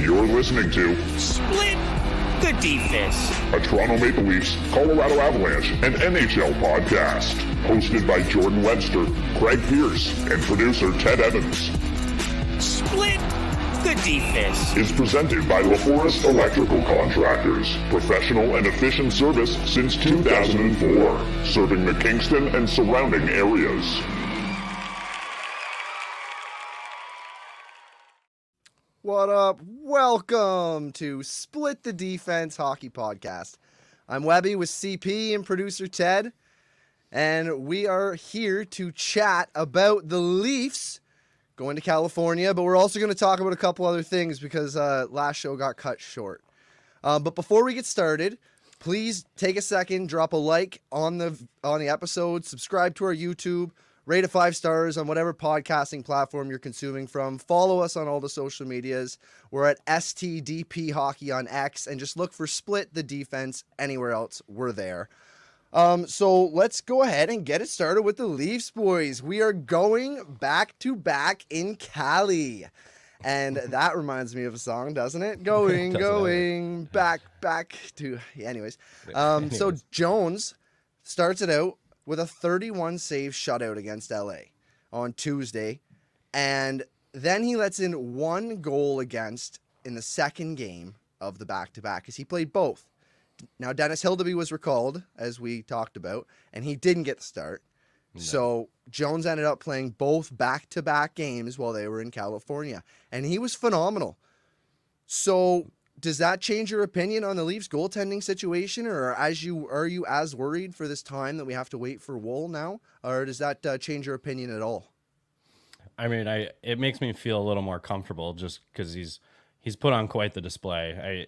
You're listening to Split the Defense, a Toronto Maple Leafs, Colorado Avalanche, and NHL podcast, hosted by Jordan Webster, Craig Pierce, and producer Ted Evans. Split the Defense is presented by LaForest Electrical Contractors, professional and efficient service since 2004, serving the Kingston and surrounding areas. What up? Welcome to Split the Defense Hockey Podcast. I'm Webby with CP and producer Ted, and we are here to chat about the Leafs going to California, but we're also going to talk about a couple other things because last show got cut short. But before we get started, please take a second, drop a like on the episode, subscribe to our YouTube, rate it 5 stars on whatever podcasting platform you're consuming from. Follow us on all the social medias. We're at STDP Hockey on X, and just look for Split the Defense anywhere else. We're there. So let's go ahead and get it started with the Leafs, boys. We are going back-to-back in Cali. And that reminds me of a song, doesn't it? Going, doesn't going, matter. back to... Yeah, anyways. So Jones starts it out with a 31-save shutout against LA on Tuesday. And then he lets in one goal against in the second game of the back-to-back, because he played both. Now, Dennis Hildeby was recalled, as we talked about, and he didn't get the start. No. So Jones ended up playing both back-to-back games while they were in California, and he was phenomenal. So does that change your opinion on the Leafs' goaltending situation, or are you as worried for this time that we have to wait for Woll now, or does that change your opinion at all? I mean, it makes me feel a little more comfortable just because he's put on quite the display.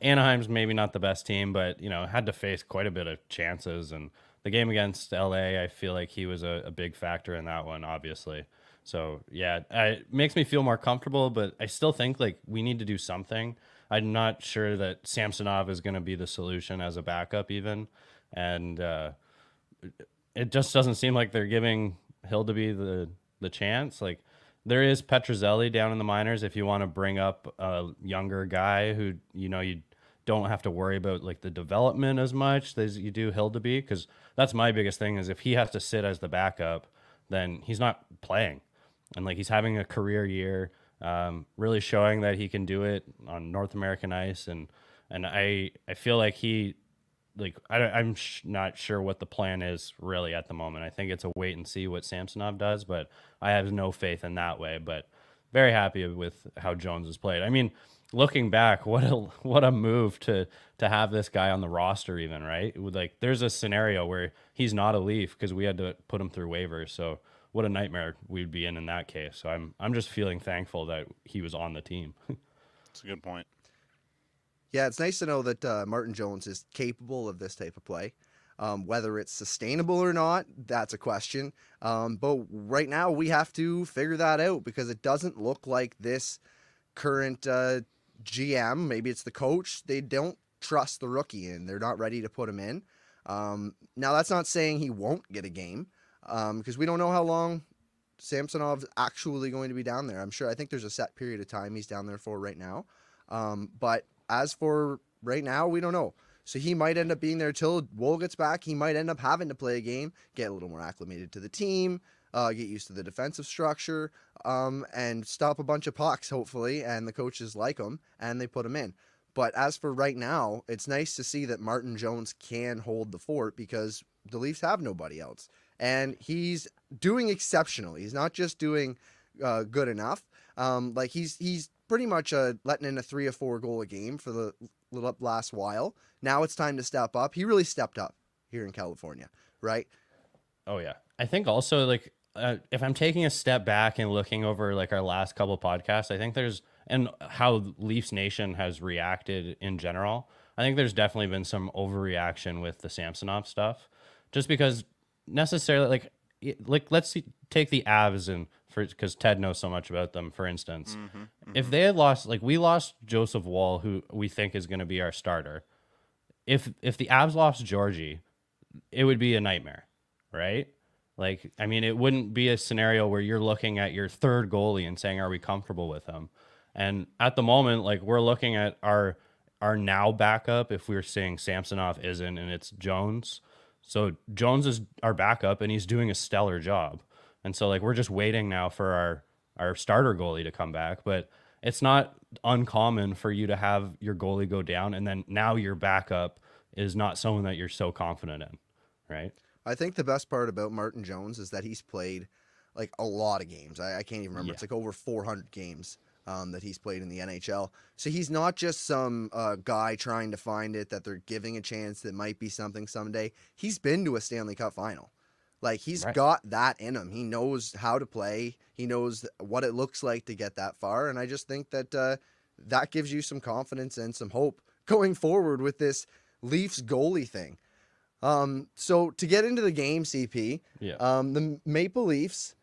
Anaheim's maybe not the best team, but had to face quite a bit of chances, and the game against LA, I feel like he was a big factor in that one, obviously. So, yeah, it makes me feel more comfortable, but I still think, we need to do something. I'm not sure that Samsonov is going to be the solution as a backup even, and it just doesn't seem like they're giving Hildeby the chance. There is Petruzzelli down in the minors if you want to bring up a younger guy who, you don't have to worry about, the development as much as you do Hildeby, because that's my biggest thing is if he has to sit as the backup, then he's not playing. And he's having a career year, really showing that he can do it on North American ice. And I feel like I'm not sure what the plan is really at the moment. I think it's a wait and see what Samsonov does, but I have no faith in that way, but very happy with how Jones has played. I mean, looking back, what a move to have this guy on the roster even, right? There's a scenario where he's not a Leaf because we had to put him through waivers. So what a nightmare we'd be in that case. So I'm just feeling thankful that he was on the team. That's a good point. Yeah, it's nice to know that Martin Jones is capable of this type of play. Whether it's sustainable or not, that's a question. But right now we have to figure that out because it doesn't look like this current GM, maybe it's the coach, they don't trust the rookie and they're not ready to put him in. Now, that's not saying he won't get a game because we don't know how long Samsonov's actually going to be down there. I'm sure. I think there's a set period of time he's down there for right now. But as for right now, we don't know. So he might end up being there till Woll gets back. He might end up having to play a game, get a little more acclimated to the team, get used to the defensive structure, and stop a bunch of pucks, hopefully, and the coaches like him, and they put him in. But as for right now, it's nice to see that Martin Jones can hold the fort because the Leafs have nobody else. And he's doing exceptional. He's not just doing good enough. He's pretty much letting in a 3 or 4 goal a game for the last while. Now it's time to step up. He really stepped up here in California, right? Oh, yeah. I think also, if I'm taking a step back and looking over, our last couple podcasts, I think there's, and how Leafs Nation has reacted in general, I think there's definitely been some overreaction with the Samsonov stuff. Just because necessarily, let's see, take the Avs and because Ted knows so much about them, for instance. Mm-hmm, mm-hmm. If they had lost, we lost Joseph Woll, who we think is going to be our starter. If the Avs lost Georgie, it would be a nightmare, right? Like, I mean, it wouldn't be a scenario where you're looking at your third goalie and saying, are we comfortable with him? And at the moment, like, we're looking at our now backup, if we're saying Samsonov isn't and it's Jones. So Jones is our backup and he's doing a stellar job. And so, like, we're just waiting now for our starter goalie to come back. But it's not uncommon for you to have your goalie go down and then now your backup is not someone that you're so confident in, right? I think the best part about Martin Jones is that he's played, like, a lot of games. I can't even remember. Yeah. It's, like, over 400 games that he's played in the NHL. So he's not just some guy trying to find it that they're giving a chance that might be something someday. He's been to a Stanley Cup final. Like, he's got that in him. He knows how to play. He knows what it looks like to get that far. And I just think that that gives you some confidence and some hope going forward with this Leafs goalie thing. So to get into the game, CP, yeah. The Maple Leafs,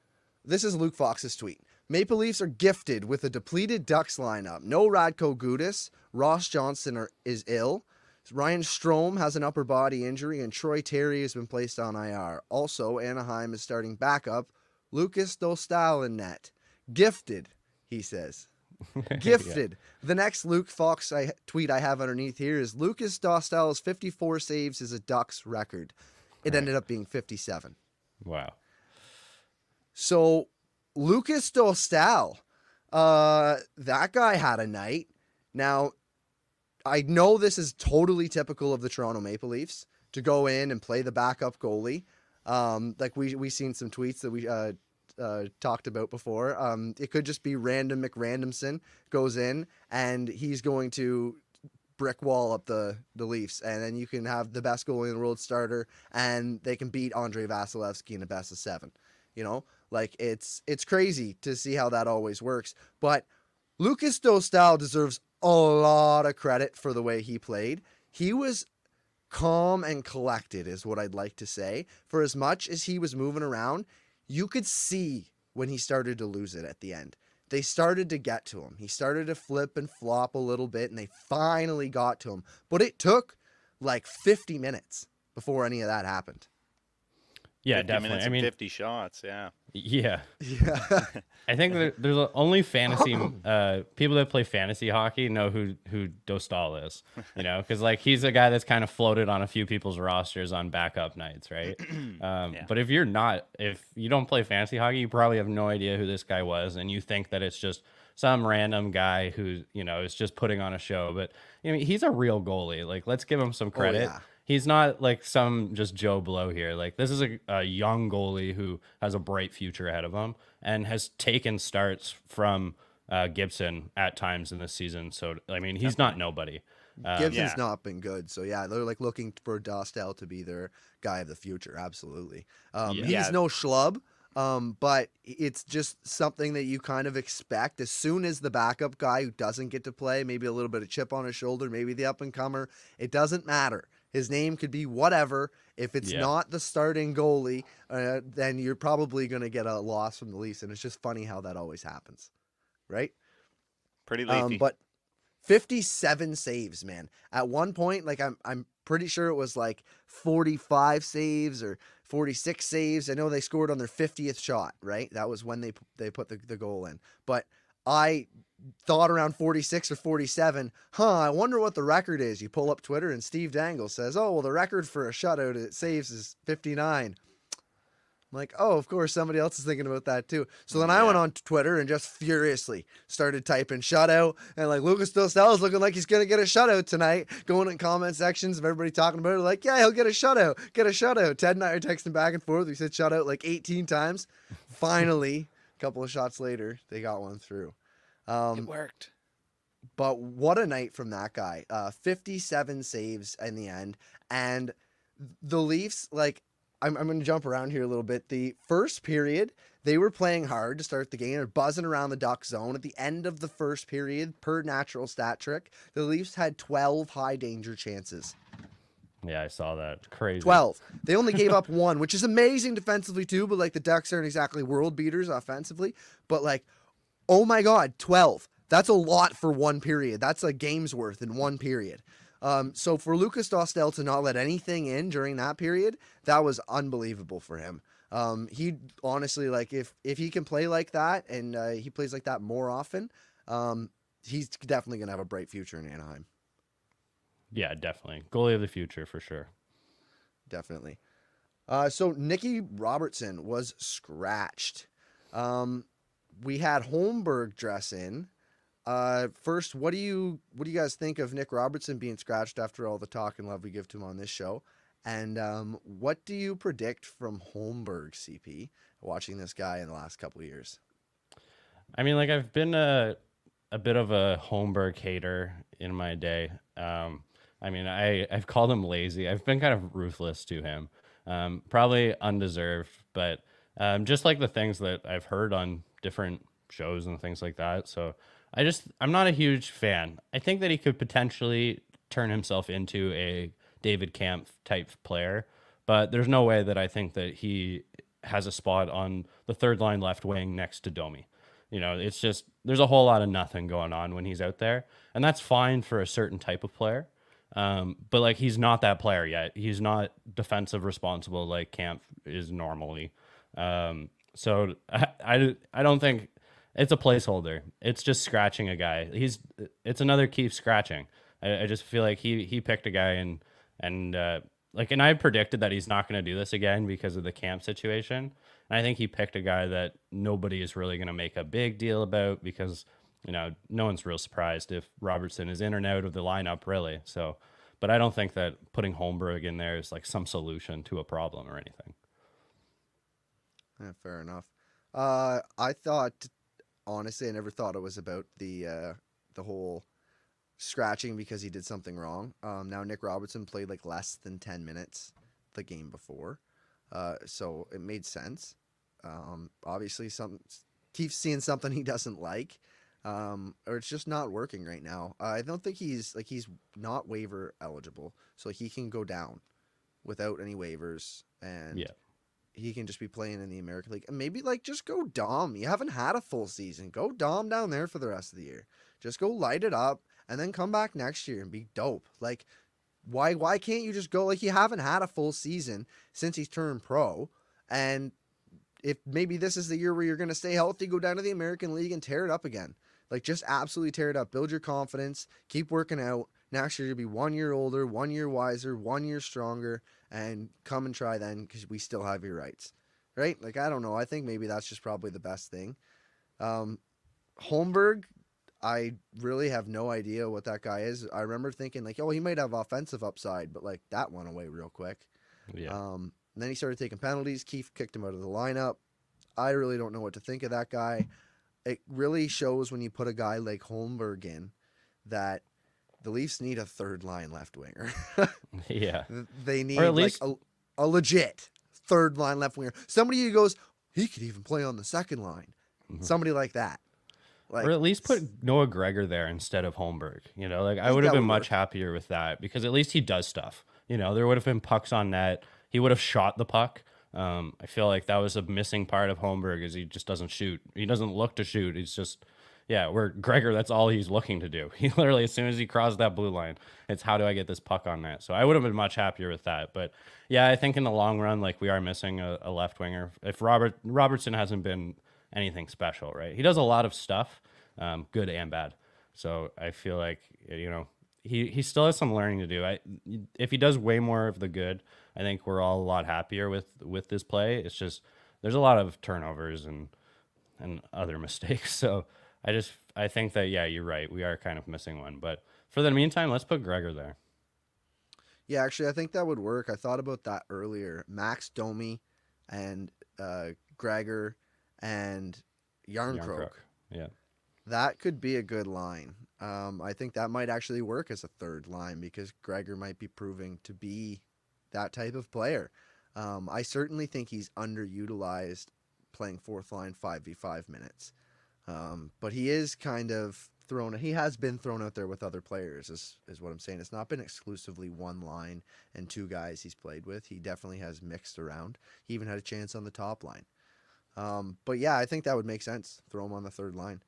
this is Luke Fox's tweet. Maple Leafs are gifted with a depleted Ducks lineup. No Radko Gudas. Ross Johnson is ill. Ryan Strome has an upper body injury, and Troy Terry has been placed on IR. Also, Anaheim is starting backup Lukáš Dostál in net. Gifted, he says. Gifted. Yeah. The next Luke Fox tweet I have underneath here is Lukáš Dostál's 54 saves is a Ducks record. It ended up being 57. Wow. So Lukáš Dostál, that guy had a night. Now, I know this is totally typical of the Toronto Maple Leafs to go in and play the backup goalie. Like we seen some tweets that we talked about before. It could just be random McRandomson goes in and he's going to brick wall up the Leafs, and then you can have the best goalie in the world starter and they can beat Andre Vasilevsky in a best of seven. You know, like it's crazy to see how that always works. But Lukáš Dostál deserves a lot of credit for the way he played. He was calm and collected is what I'd like to say. For as much as he was moving around, you could see when he started to lose it at the end. They started to get to him. He started to flip and flop a little bit, and they finally got to him. But it took like 50 minutes before any of that happened. Yeah, definitely. I mean, 50 shots, yeah. Yeah. Yeah. I think there's only fantasy people that play fantasy hockey know who Dostal is, you know, because, like, he's a guy that's kind of floated on a few people's rosters on backup nights, right? Yeah. But if you don't play fantasy hockey, you probably have no idea who this guy was, and you think that it's just some random guy who, you know, is just putting on a show. But, I mean, he's a real goalie. Like, let's give him some credit. Oh, yeah. He's not like some just Joe Blow here. Like, this is a young goalie who has a bright future ahead of him and has taken starts from Gibson at times in this season. So, I mean, he's not nobody. Gibson's not been good. So, yeah, they're like looking for Dostal to be their guy of the future. Absolutely. He's no schlub, but it's just something that you kind of expect. As soon as the backup guy who doesn't get to play, maybe a little bit of chip on his shoulder, maybe the up-and-comer, it doesn't matter. His name could be whatever. If it's not the starting goalie, then you're probably going to get a loss from the Leafs. And it's just funny how that always happens, right? Pretty leafy. But 57 saves, man. At one point, like I'm pretty sure it was like 45 saves or 46 saves. I know they scored on their 50th shot, right? That was when they put the goal in. But I thought around 46 or 47, I wonder what the record is. You pull up Twitter and Steve Dangle says, oh, well, the record for a shutout it saves is 59. I'm like, oh, of course, somebody else is thinking about that too. So then I went on Twitter and just furiously started typing shutout, and like Lukáš Dostál is looking like he's going to get a shutout tonight, going in comment sections of everybody talking about it, like, yeah, he'll get a shutout. Ted and I are texting back and forth. We said shutout like 18 times. Finally, couple of shots later, they got one through. It worked. But what a night from that guy. 57 saves in the end. And the Leafs, like, I'm going to jump around here a little bit. The first period, they were playing hard to start the game. They're buzzing around the Duck zone. At the end of the first period, per natural stat trick, the Leafs had 12 high-danger chances. Yeah, I saw that. Crazy. 12. They only gave up one, which is amazing defensively too, but like the Ducks aren't exactly world beaters offensively. But like, oh my God, 12. That's a lot for one period. That's a game's worth in one period. So for Lukáš Dostál to not let anything in during that period, that was unbelievable for him. He honestly, like, if he can play like that and he plays like that more often, he's definitely going to have a bright future in Anaheim. Yeah, definitely. Goalie of the future for sure. Definitely. So Nicky Robertson was scratched. We had Holmberg dress in. First, what do you guys think of Nick Robertson being scratched after all the talk and love we give to him on this show? And what do you predict from Holmberg, CP, watching this guy in the last couple of years? I mean, like, I've been a bit of a Holmberg hater in my day. I mean, I've called him lazy. I've been kind of ruthless to him, probably undeserved, but just like the things that I've heard on different shows and things like that. So I'm not a huge fan. I think that he could potentially turn himself into a David Kampf type player, but there's no way that I think that he has a spot on the third line left wing next to Domi. You know, it's just, there's a whole lot of nothing going on when he's out there, and that's fine for a certain type of player. But like, he's not that player yet. He's not defensive responsible like Kampf is normally. So I don't think it's a placeholder. It's just scratching a guy. It's another Keefe scratching. I just feel like he picked a guy and I predicted that he's not going to do this again because of the Kampf situation. And I think he picked a guy that nobody is really going to make a big deal about because, you know, no one's real surprised if Robertson is in and out of the lineup, really. So, but I don't think that putting Holmberg in there is like some solution to a problem or anything. Yeah, fair enough. I thought, honestly, I never thought it was about the whole scratching because he did something wrong. Now Nick Robertson played like less than 10 minutes the game before, so it made sense. Obviously, Keefe's seeing something he doesn't like. Or it's just not working right now. I don't think he's not waiver eligible, so he can go down without any waivers, and yeah, he can just be playing in the American League. And maybe like just go Dom. You haven't had a full season. Go Dom down there for the rest of the year. Just go light it up, and then come back next year and be dope. Like, why can't you just go? Like, you haven't had a full season since he's turned pro, and if maybe this is the year where you're going to stay healthy, go down to the American League and tear it up again. Like, just absolutely tear it up. Build your confidence. Keep working out. Next year, you'll be 1 year older, 1 year wiser, 1 year stronger, and come and try then because we still have your rights, right? Like, I don't know. I think maybe that's just probably the best thing. Holmberg, I really have no idea what that guy is. I remember thinking, like, oh, he might have offensive upside, but, like, that went away real quick. Yeah. And then he started taking penalties. Keefe kicked him out of the lineup. I really don't know what to think of that guy. It really shows when you put a guy like Holmberg in that the Leafs need a third line left winger. Yeah. They need like a legit third line left winger. Somebody who goes, he could even play on the second line. Mm-hmm. Somebody like that. Like, or at least put Noah Gregor there instead of Holmberg. You know, like, I would have been much happier with that because at least he does stuff. You know, there would have been pucks on net. He would have shot the puck. I feel like that was a missing part of Holmberg is he just doesn't shoot. He doesn't look to shoot. He's just, yeah, where Gregor, that's all he's looking to do. He literally, as soon as he crossed that blue line, it's how do I get this puck on net? So I would have been much happier with that. But yeah, I think in the long run, like, we are missing a left winger. If Robertson hasn't been anything special, right? He does a lot of stuff, good and bad. So I feel like, you know, he still has some learning to do. If he does way more of the good, I think we're all a lot happier with this play. It's just there's a lot of turnovers and other mistakes. So I think that, yeah, you're right. We are kind of missing one. But for the meantime, let's put Gregor there. Yeah, actually, I think that would work. I thought about that earlier. Max Domi and Gregor and Yarncroke. Yeah. That could be a good line. I think that might actually work as a third line because Gregor might be proving to be that type of player. I certainly think he's underutilized playing fourth line 5v5 minutes. But he is kind of he has been thrown out there with other players is what I'm saying. It's not been exclusively one line and two guys he's played with. He definitely has mixed around. He even had a chance on the top line. But yeah, I think that would make sense. Throw him on the third line.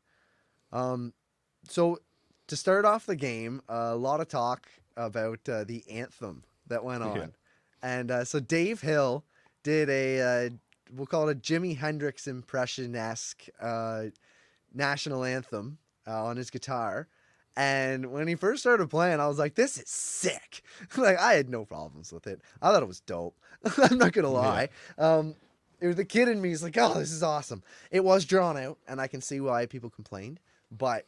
So to start off the game, a lot of talk about the anthem that went on. Yeah. And so Dave Hill did a, we'll call it a Jimi Hendrix impression-esque national anthem on his guitar. And when he first started playing, I was like, this is sick. Like, I had no problems with it. I thought it was dope. I'm not going to lie. Yeah. It was the kid in me is like, oh, this is awesome. It was drawn out, and I can see why people complained, but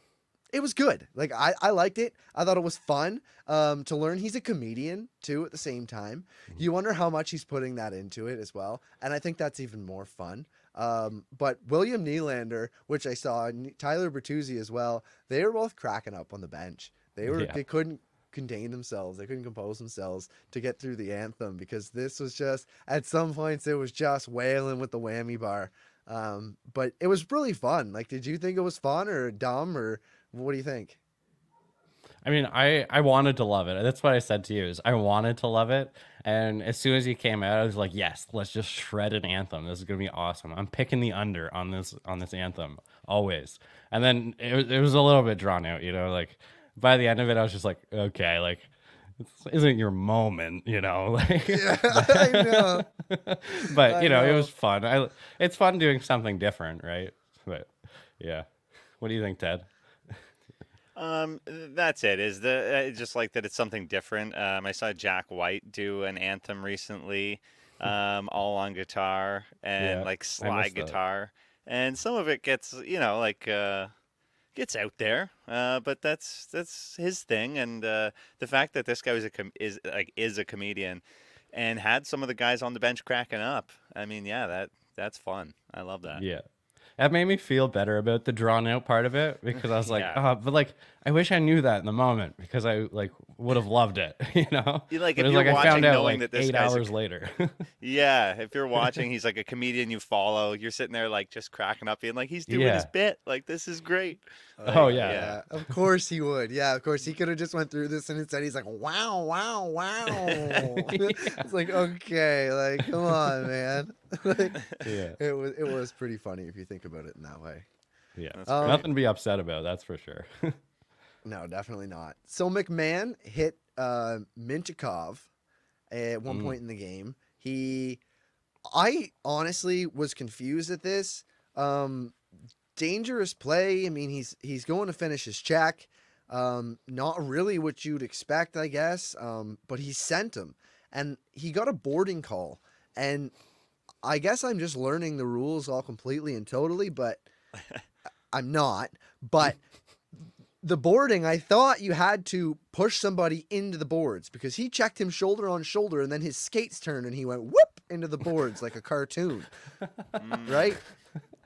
it was good. Like, I liked it. I thought it was fun to learn. He's a comedian, too, at the same time. You wonder how much he's putting that into it as well, and I think that's even more fun. But William Nylander, which I saw, and Tyler Bertuzzi as well, they were both cracking up on the bench. They were, they couldn't contain themselves. They couldn't compose themselves to get through the anthem because this was just, at some points, it was just wailing with the whammy bar. But it was really fun. Like, did you think it was fun or dumb, or what do you think? I mean, I wanted to love it. That's what I said to you, is I wanted to love it. And as soon as he came out, I was like, yes, let's just shred an anthem. This is going to be awesome. I'm picking the under on this anthem always. And then it was a little bit drawn out, you know, like by the end of it, I was just like, okay, like, this isn't your moment, you know, like, yeah, I know. But I know, it was fun. It's fun doing something different. Right. But yeah. What do you think, Ted? That's it, is the just like that, it's something different. I saw Jack White do an anthem recently, all on guitar and like slide guitar, and some of it gets, you know, like gets out there, but that's his thing. And the fact that this guy was is a comedian and had some of the guys on the bench cracking up, I mean, yeah, that's fun. I love that. Yeah. That made me feel better about the drawn out part of it, because I was like, oh, but like, I wish I knew that in the moment, because I like would have loved it, you know? Like, if you're like, watching, I found out knowing like that 8 hours later. Yeah. If you're watching, he's like a comedian you follow. You're sitting there like just cracking up, being like, he's doing his bit. Like, this is great. Like, oh, yeah. Of course he would. Yeah. Of course he could have just went through this and instead he's like, wow. It's like, okay. Like, come on, man. Like, it was pretty funny if you think about it in that way. Yeah, nothing to be upset about, that's for sure. No, definitely not. So McMahon hit Minchikov at one point in the game. I honestly was confused at this. Dangerous play. I mean, he's going to finish his check. Not really what you'd expect, I guess. But he sent him, and he got a boarding call, and I guess I'm just learning the rules all completely and totally, but I'm not. But the boarding, I thought you had to push somebody into the boards, because he checked him shoulder on shoulder, and then his skates turned and he went whoop into the boards like a cartoon, right?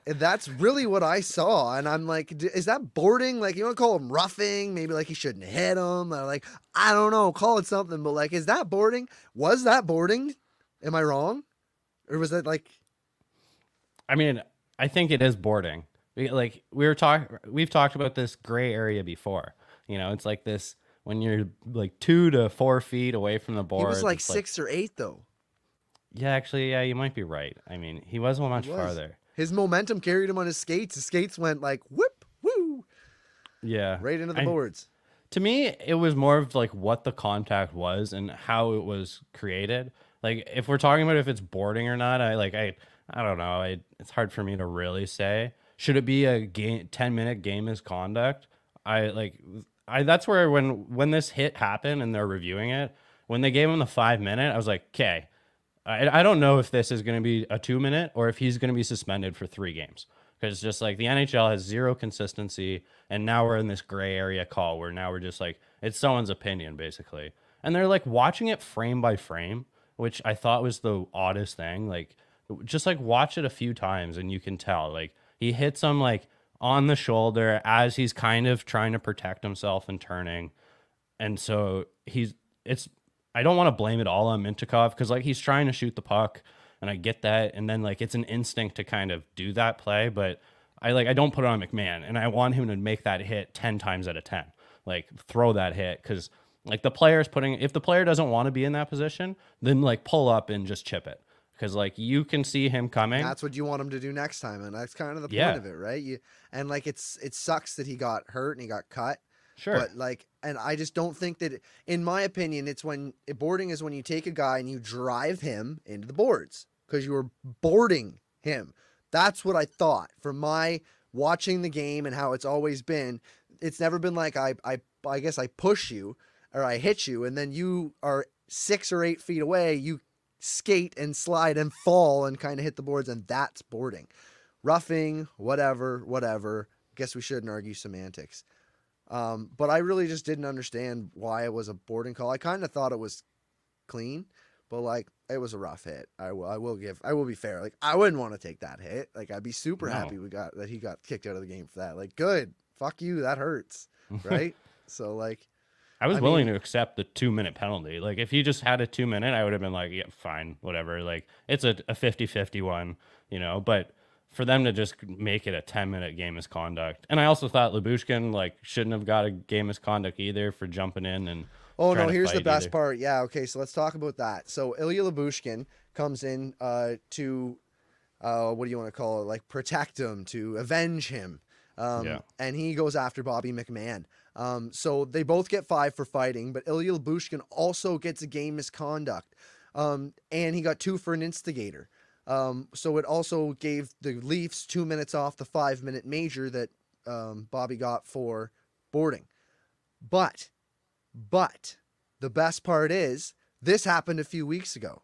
That's really what I saw. And I'm like, is that boarding? Like, you want to call him roughing? Maybe like he shouldn't hit him. Or like, I don't know, call it something. But like, is that boarding? Was that boarding? Am I wrong? Or was that like, I mean, I think it is boarding. Like we've talked about this gray area before, you know, it's like this, when you're like 2 to 4 feet away from the board. It was like six or eight though. Yeah, actually, yeah, you might be right. I mean, he was much farther. His momentum carried him on his skates. His skates went like whip, woo. Yeah. Right into the boards. To me, it was more of like what the contact was and how it was created. Like, if we're talking about if it's boarding or not, I don't know. It's hard for me to really say. Should it be a game, 10-minute game misconduct? That's where when this hit happened and they're reviewing it, when they gave him the 5-minute, I was like, okay, I don't know if this is going to be a 2-minute or if he's going to be suspended for 3 games. Because it's just like the NHL has zero consistency, and now we're in this gray area call where now we're just like, it's someone's opinion, basically. And they're like watching it frame by frame, which I thought was the oddest thing. Like, just like watch it a few times and you can tell, like, he hits him like on the shoulder as he's kind of trying to protect himself and turning. And so I don't want to blame it all on Minchikov, because like he's trying to shoot the puck and I get that. And then like, it's an instinct to kind of do that play, but I don't put it on McMahon, and I want him to make that hit 10 times out of 10, like throw that hit. Cause like the player's if the player doesn't want to be in that position, then like pull up and just chip it. Cause like you can see him coming. That's what you want him to do next time. And that's kind of the point of it. Right. And like, it sucks that he got hurt and he got cut. Sure. But like, and I just don't think that, in my opinion, it's when boarding is when you take a guy and you drive him into the boards because you were boarding him. That's what I thought from my watching the game and how it's always been. It's never been like I guess I push you or I hit you and then you are 6 or 8 feet away. You skate and slide and fall and kind of hit the boards, and that's boarding. Roughing, whatever. I guess we shouldn't argue semantics. But I really just didn't understand why it was a boarding call. I kind of thought it was clean, but like it was a rough hit. I will be fair. Like I wouldn't want to take that hit. Like I'd be super happy that he got kicked out of the game for that. Like good, fuck you. That hurts, right? So like, I was willing to accept the 2-minute penalty. Like if he just had a 2-minute, I would have been like, yeah, fine, whatever. Like it's a 50-50 one, you know, but. For them to just make it a 10-minute game misconduct. And I also thought Lyubushkin like shouldn't have got a game misconduct either for jumping in and oh no, here's the best part. Yeah, okay, so let's talk about that. So Ilya Lyubushkin comes in to what do you want to call it? Like protect him, to avenge him. And he goes after Bobby McMahon. So they both get 5 for fighting, but Ilya Lyubushkin also gets a game misconduct. And he got 2 for an instigator. So it also gave the Leafs 2 minutes off the 5-minute major that Bobby got for boarding. But the best part is this happened a few weeks ago.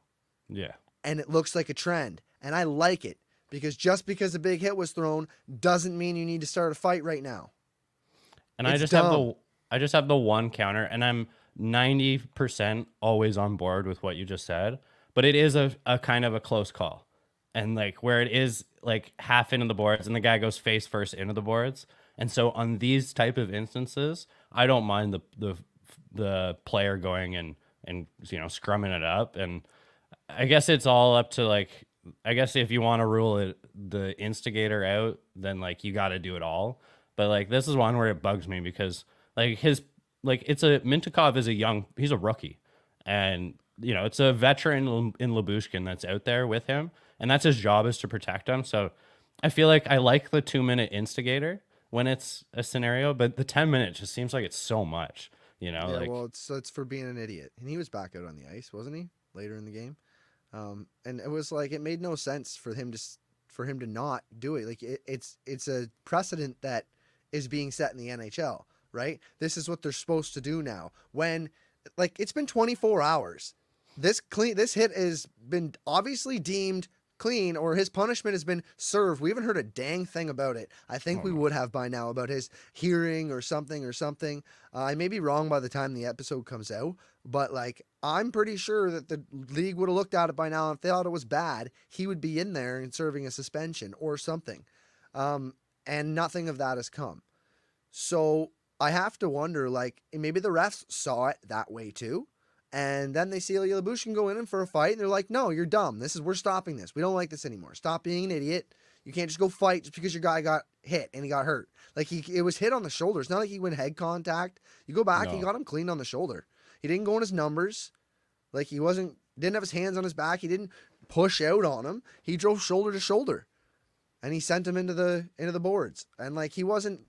Yeah. And it looks like a trend. And I like it because just because a big hit was thrown doesn't mean you need to start a fight right now. And it's I just have the one counter, and I'm 90% always on board with what you just said, but it is a kind of a close call. And like where it is like half into the boards and the guy goes face first into the boards. And so on these type of instances, I don't mind the player going and you know, scrumming it up. And I guess it's all up to like, I guess if you want to rule it, the instigator out, then like you got to do it all. But like, this is one where it bugs me because like Mintikov is he's a rookie, and you know, it's a veteran in Lyubushkin that's out there with him. And that's his job, is to protect him. So I feel like I like the 2-minute instigator when it's a scenario, but the 10-minute just seems like it's so much, you know? Yeah, like, well, it's for being an idiot. And he was back out on the ice, wasn't he? Later in the game. And it was like, it made no sense for him to not do it. Like it's a precedent that is being set in the NHL, right? This is what they're supposed to do now. When like, it's been 24 hours. This hit has been obviously deemed clean, or his punishment has been served. We haven't heard a dang thing about it. I think we would have by now about his hearing or something. I may be wrong by the time the episode comes out, but like I'm pretty sure that the league would have looked at it by now. If they thought it was bad, he would be in there and serving a suspension or something. And nothing of that has come. So I have to wonder, like, maybe the refs saw it that way too. And then they see Ilya Lyubushkin go in for a fight, and they're like, no, you're dumb. We're stopping this. We don't like this anymore. Stop being an idiot. You can't just go fight just because your guy got hit and he got hurt. Like, it was hit on the shoulder. It's not like he went head contact. You go back, he got him clean on the shoulder. He didn't go on his numbers. Like, he didn't have his hands on his back. He didn't push out on him. He drove shoulder to shoulder, and he sent him into the boards. And like, he wasn't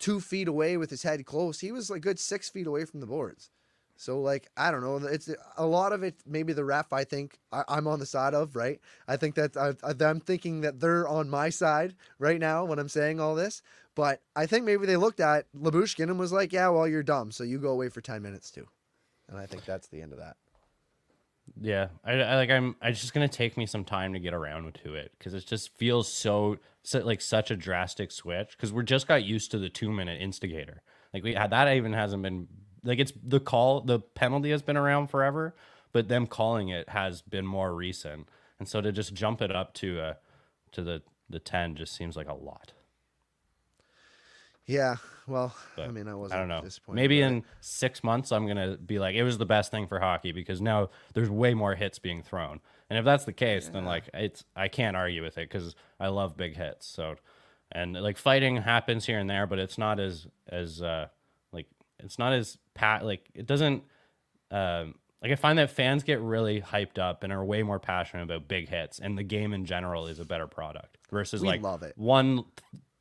2 feet away with his head close. He was like a good 6 feet away from the boards. So, like, I don't know. It's a lot of it. Maybe the ref, I think I'm on the side of, right? I think that I'm thinking that they're on my side right now when I'm saying all this. But I think maybe they looked at Lyubushkin and was like, yeah, well, you're dumb, so you go away for 10 minutes too. And I think that's the end of that. Yeah, it's just gonna take me some time to get around to it because it just feels so like such a drastic switch, because we just got used to the 2-minute instigator. Like that even hasn't been. Like it's the penalty has been around forever, but them calling it has been more recent. And so to just jump it up to the 10 just seems like a lot. Yeah. Well, but, I mean, I don't know. Disappointed. Maybe in 6 months, I'm going to be like, it was the best thing for hockey because now there's way more hits being thrown. And if that's the case, then like I can't argue with it because I love big hits. So, and like fighting happens here and there, but it's not I find that fans get really hyped up and are way more passionate about big hits, and the game in general is a better product versus 1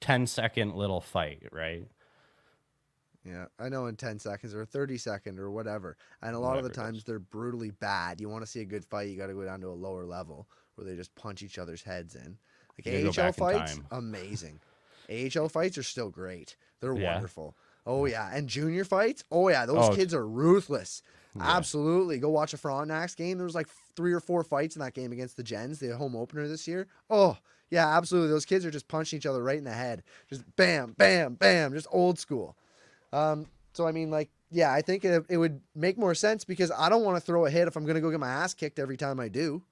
10-second little fight, right? Yeah, I know in 10 seconds or 30 seconds or whatever. And a lot of the times they're brutally bad. You want to see a good fight, you got to go down to a lower level where they just punch each other's heads in. Like AHL fights, amazing. AHL fights are still great. They're wonderful. Oh, yeah. And junior fights? Oh, yeah. Those kids are ruthless. Yeah. Absolutely. Go watch a Frontenacs game. There was like 3 or 4 fights in that game against the Gens, the home opener this year. Oh, yeah, absolutely. Those kids are just punching each other right in the head. Just bam, bam, bam. Just old school. So, I mean, like, yeah, I think it would make more sense because I don't want to throw a hit if I'm going to go get my ass kicked every time I do,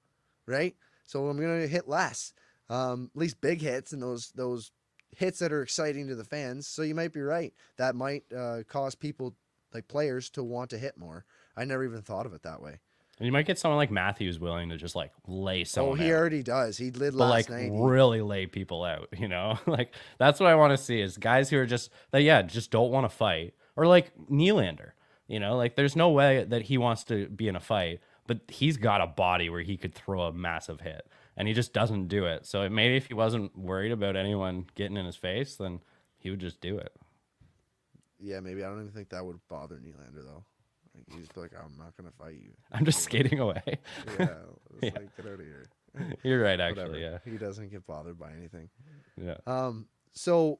right? So I'm going to hit less, at least big hits and those hits that are exciting to the fans. So you might be right. That might cause people, like players, to want to hit more. I never even thought of it that way. And you might get someone like Matthews willing to just like lay someone out. Oh, he already does. He did last night. Like really lay people out, you know? Like that's what I want to see is guys who are just that, yeah, just don't want to fight. Or like Nylander, you know? Like there's no way that he wants to be in a fight, but he's got a body where he could throw a massive hit and he just doesn't do it. So maybe if he wasn't worried about anyone getting in his face, then he would just do it. Yeah, maybe. I don't even think that would bother Nylander though. You just be like, I'm not gonna fight you. I'm just skating away. Yeah, yeah. Like, get out of here. You're right, actually. Yeah, he doesn't get bothered by anything. Yeah. So,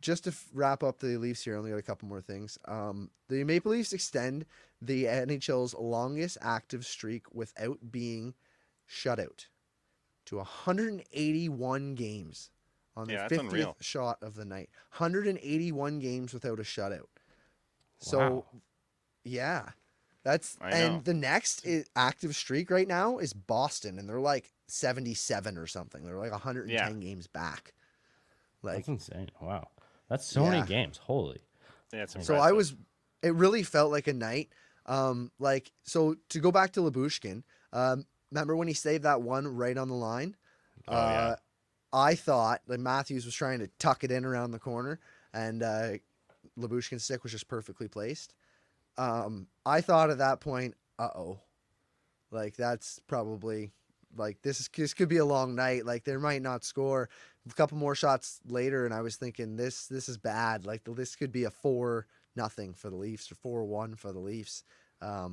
just to wrap up the Leafs here, I only got a couple more things. The Maple Leafs extend the NHL's longest active streak without being shut out to 181 games on the 50th shot of the night. 181 games without a shutout. So. Wow. Yeah, that's and the next active streak right now is Boston, and they're like 77 or something. They're like 110 games back. Like that's insane! Wow, that's so many games. Holy, yeah. It's impressive. So it really felt like a night. Like so to go back to Lyubushkin. Remember when he saved that one right on the line? Oh, yeah. I thought that Matthews was trying to tuck it in around the corner, and Lyubushkin's stick was just perfectly placed. I thought at that point, like that's probably like this could be a long night. Like they might not score a couple more shots later. And I was thinking this is bad. Like this could be a 4-0 for the Leafs or 4-1 for the Leafs. And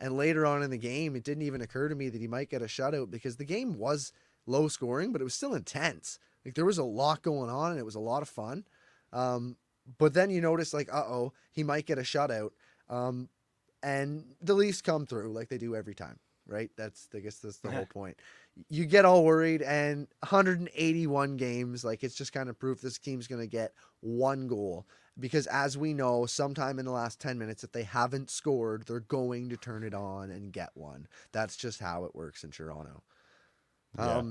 later on in the game, it didn't even occur to me that he might get a shutout because the game was low scoring, but it was still intense. Like there was a lot going on and it was a lot of fun. But then you notice like, he might get a shutout. And the Leafs come through like they do every time, right? I guess that's the whole point. You get all worried and 181 games, like it's just kind of proof this team's going to get one goal because as we know, sometime in the last 10 minutes, if they haven't scored, they're going to turn it on and get one. That's just how it works in Toronto. Yeah.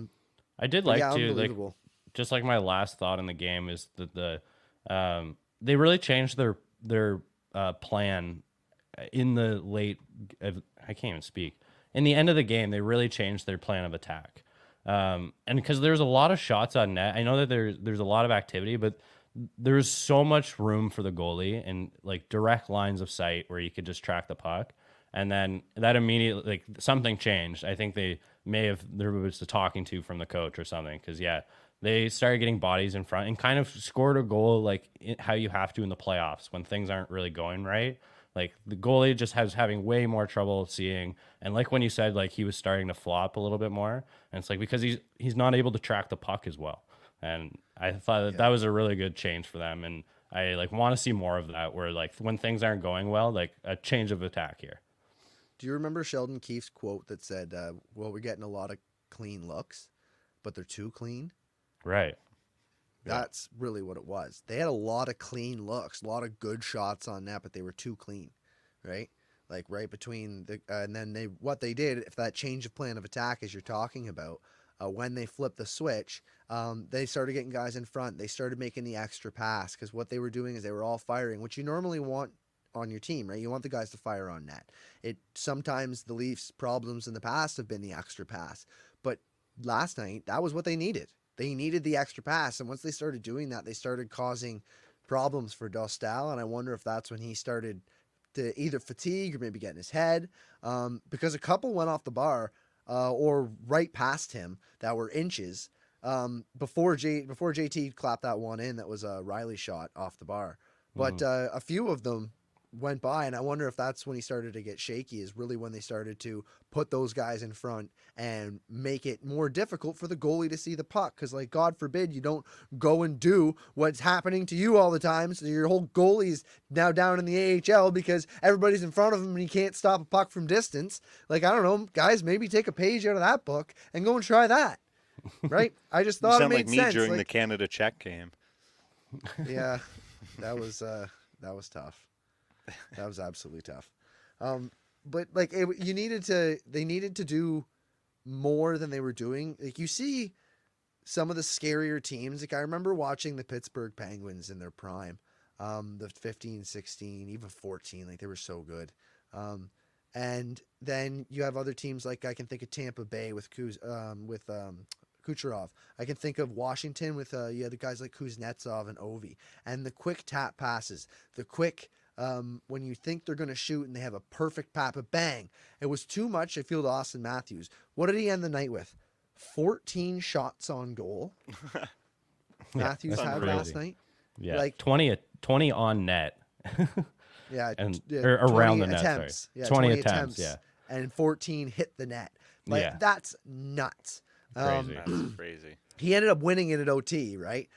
I did like to, like, just like my last thought in the game is that they really changed their plan in the late, I can't even speak. In the end of the game, they really changed their plan of attack. And because there's a lot of shots on net, I know that there's a lot of activity, but there's so much room for the goalie and like direct lines of sight where you could just track the puck. And then that immediately, like something changed. I think there was the talking to from the coach or something. Because they started getting bodies in front and kind of scored a goal like how you have to in the playoffs when things aren't really going right. Like the goalie just has having way more trouble seeing. And like when you said, like he was starting to flop a little bit more and it's like, because he's not able to track the puck as well. And I thought that was a really good change for them. And I like want to see more of that where like when things aren't going well, like a change of attack here. Do you remember Sheldon Keefe's quote that said, well, we're getting a lot of clean looks, but they're too clean. Right. That's really what it was. They had a lot of clean looks, a lot of good shots on net, but they were too clean, right? Like right between the and then what they did, if that change of plan of attack as you're talking about, when they flipped the switch, they started getting guys in front. They started making the extra pass because what they were doing is they were all firing, which you normally want on your team, right? You want the guys to fire on net. Sometimes the Leafs' problems in the past have been the extra pass, but last night that was what they needed. They needed the extra pass, and once they started doing that, they started causing problems for Dostal, and I wonder if that's when he started to either fatigue or maybe get in his head, because a couple went off the bar or right past him that were inches before JT clapped that one in that was a Riley shot off the bar. But a few of them went by, and I wonder if that's when he started to get shaky, is really when they started to put those guys in front and make it more difficult for the goalie to see the puck, because, like, God forbid you don't go and do what's happening to you all the time, so your whole goalie's now down in the AHL because everybody's in front of him and he can't stop a puck from distance. Like, I don't know, guys, maybe take a page out of that book and go and try that, right? I just thought it made sense. You sound like me during the Canada-Czech game. Yeah, that was tough. That was absolutely tough. But like, you needed to, they needed to do more than they were doing. Like, you see some of the scarier teams. Like, I remember watching the Pittsburgh Penguins in their prime, the 15, 16, even 14, like they were so good. And then you have other teams, like I can think of Tampa Bay with Kucherov. I can think of Washington with, you had the guys like Kuznetsov and Ovi, and the quick tap passes, the quick, when you think they're going to shoot and they have a perfect pop, a bang. It was too much. I feel to Auston Matthews. What did he end the night with? 14 shots on goal. Matthews had crazy last night. Yeah, like 20 on net. Yeah, and or around the attempts. Net. Sorry. Yeah, 20 attempts. Yeah, and 14 hit the net. Like, yeah, that's nuts. Crazy. That's crazy. He ended up winning it at OT, right?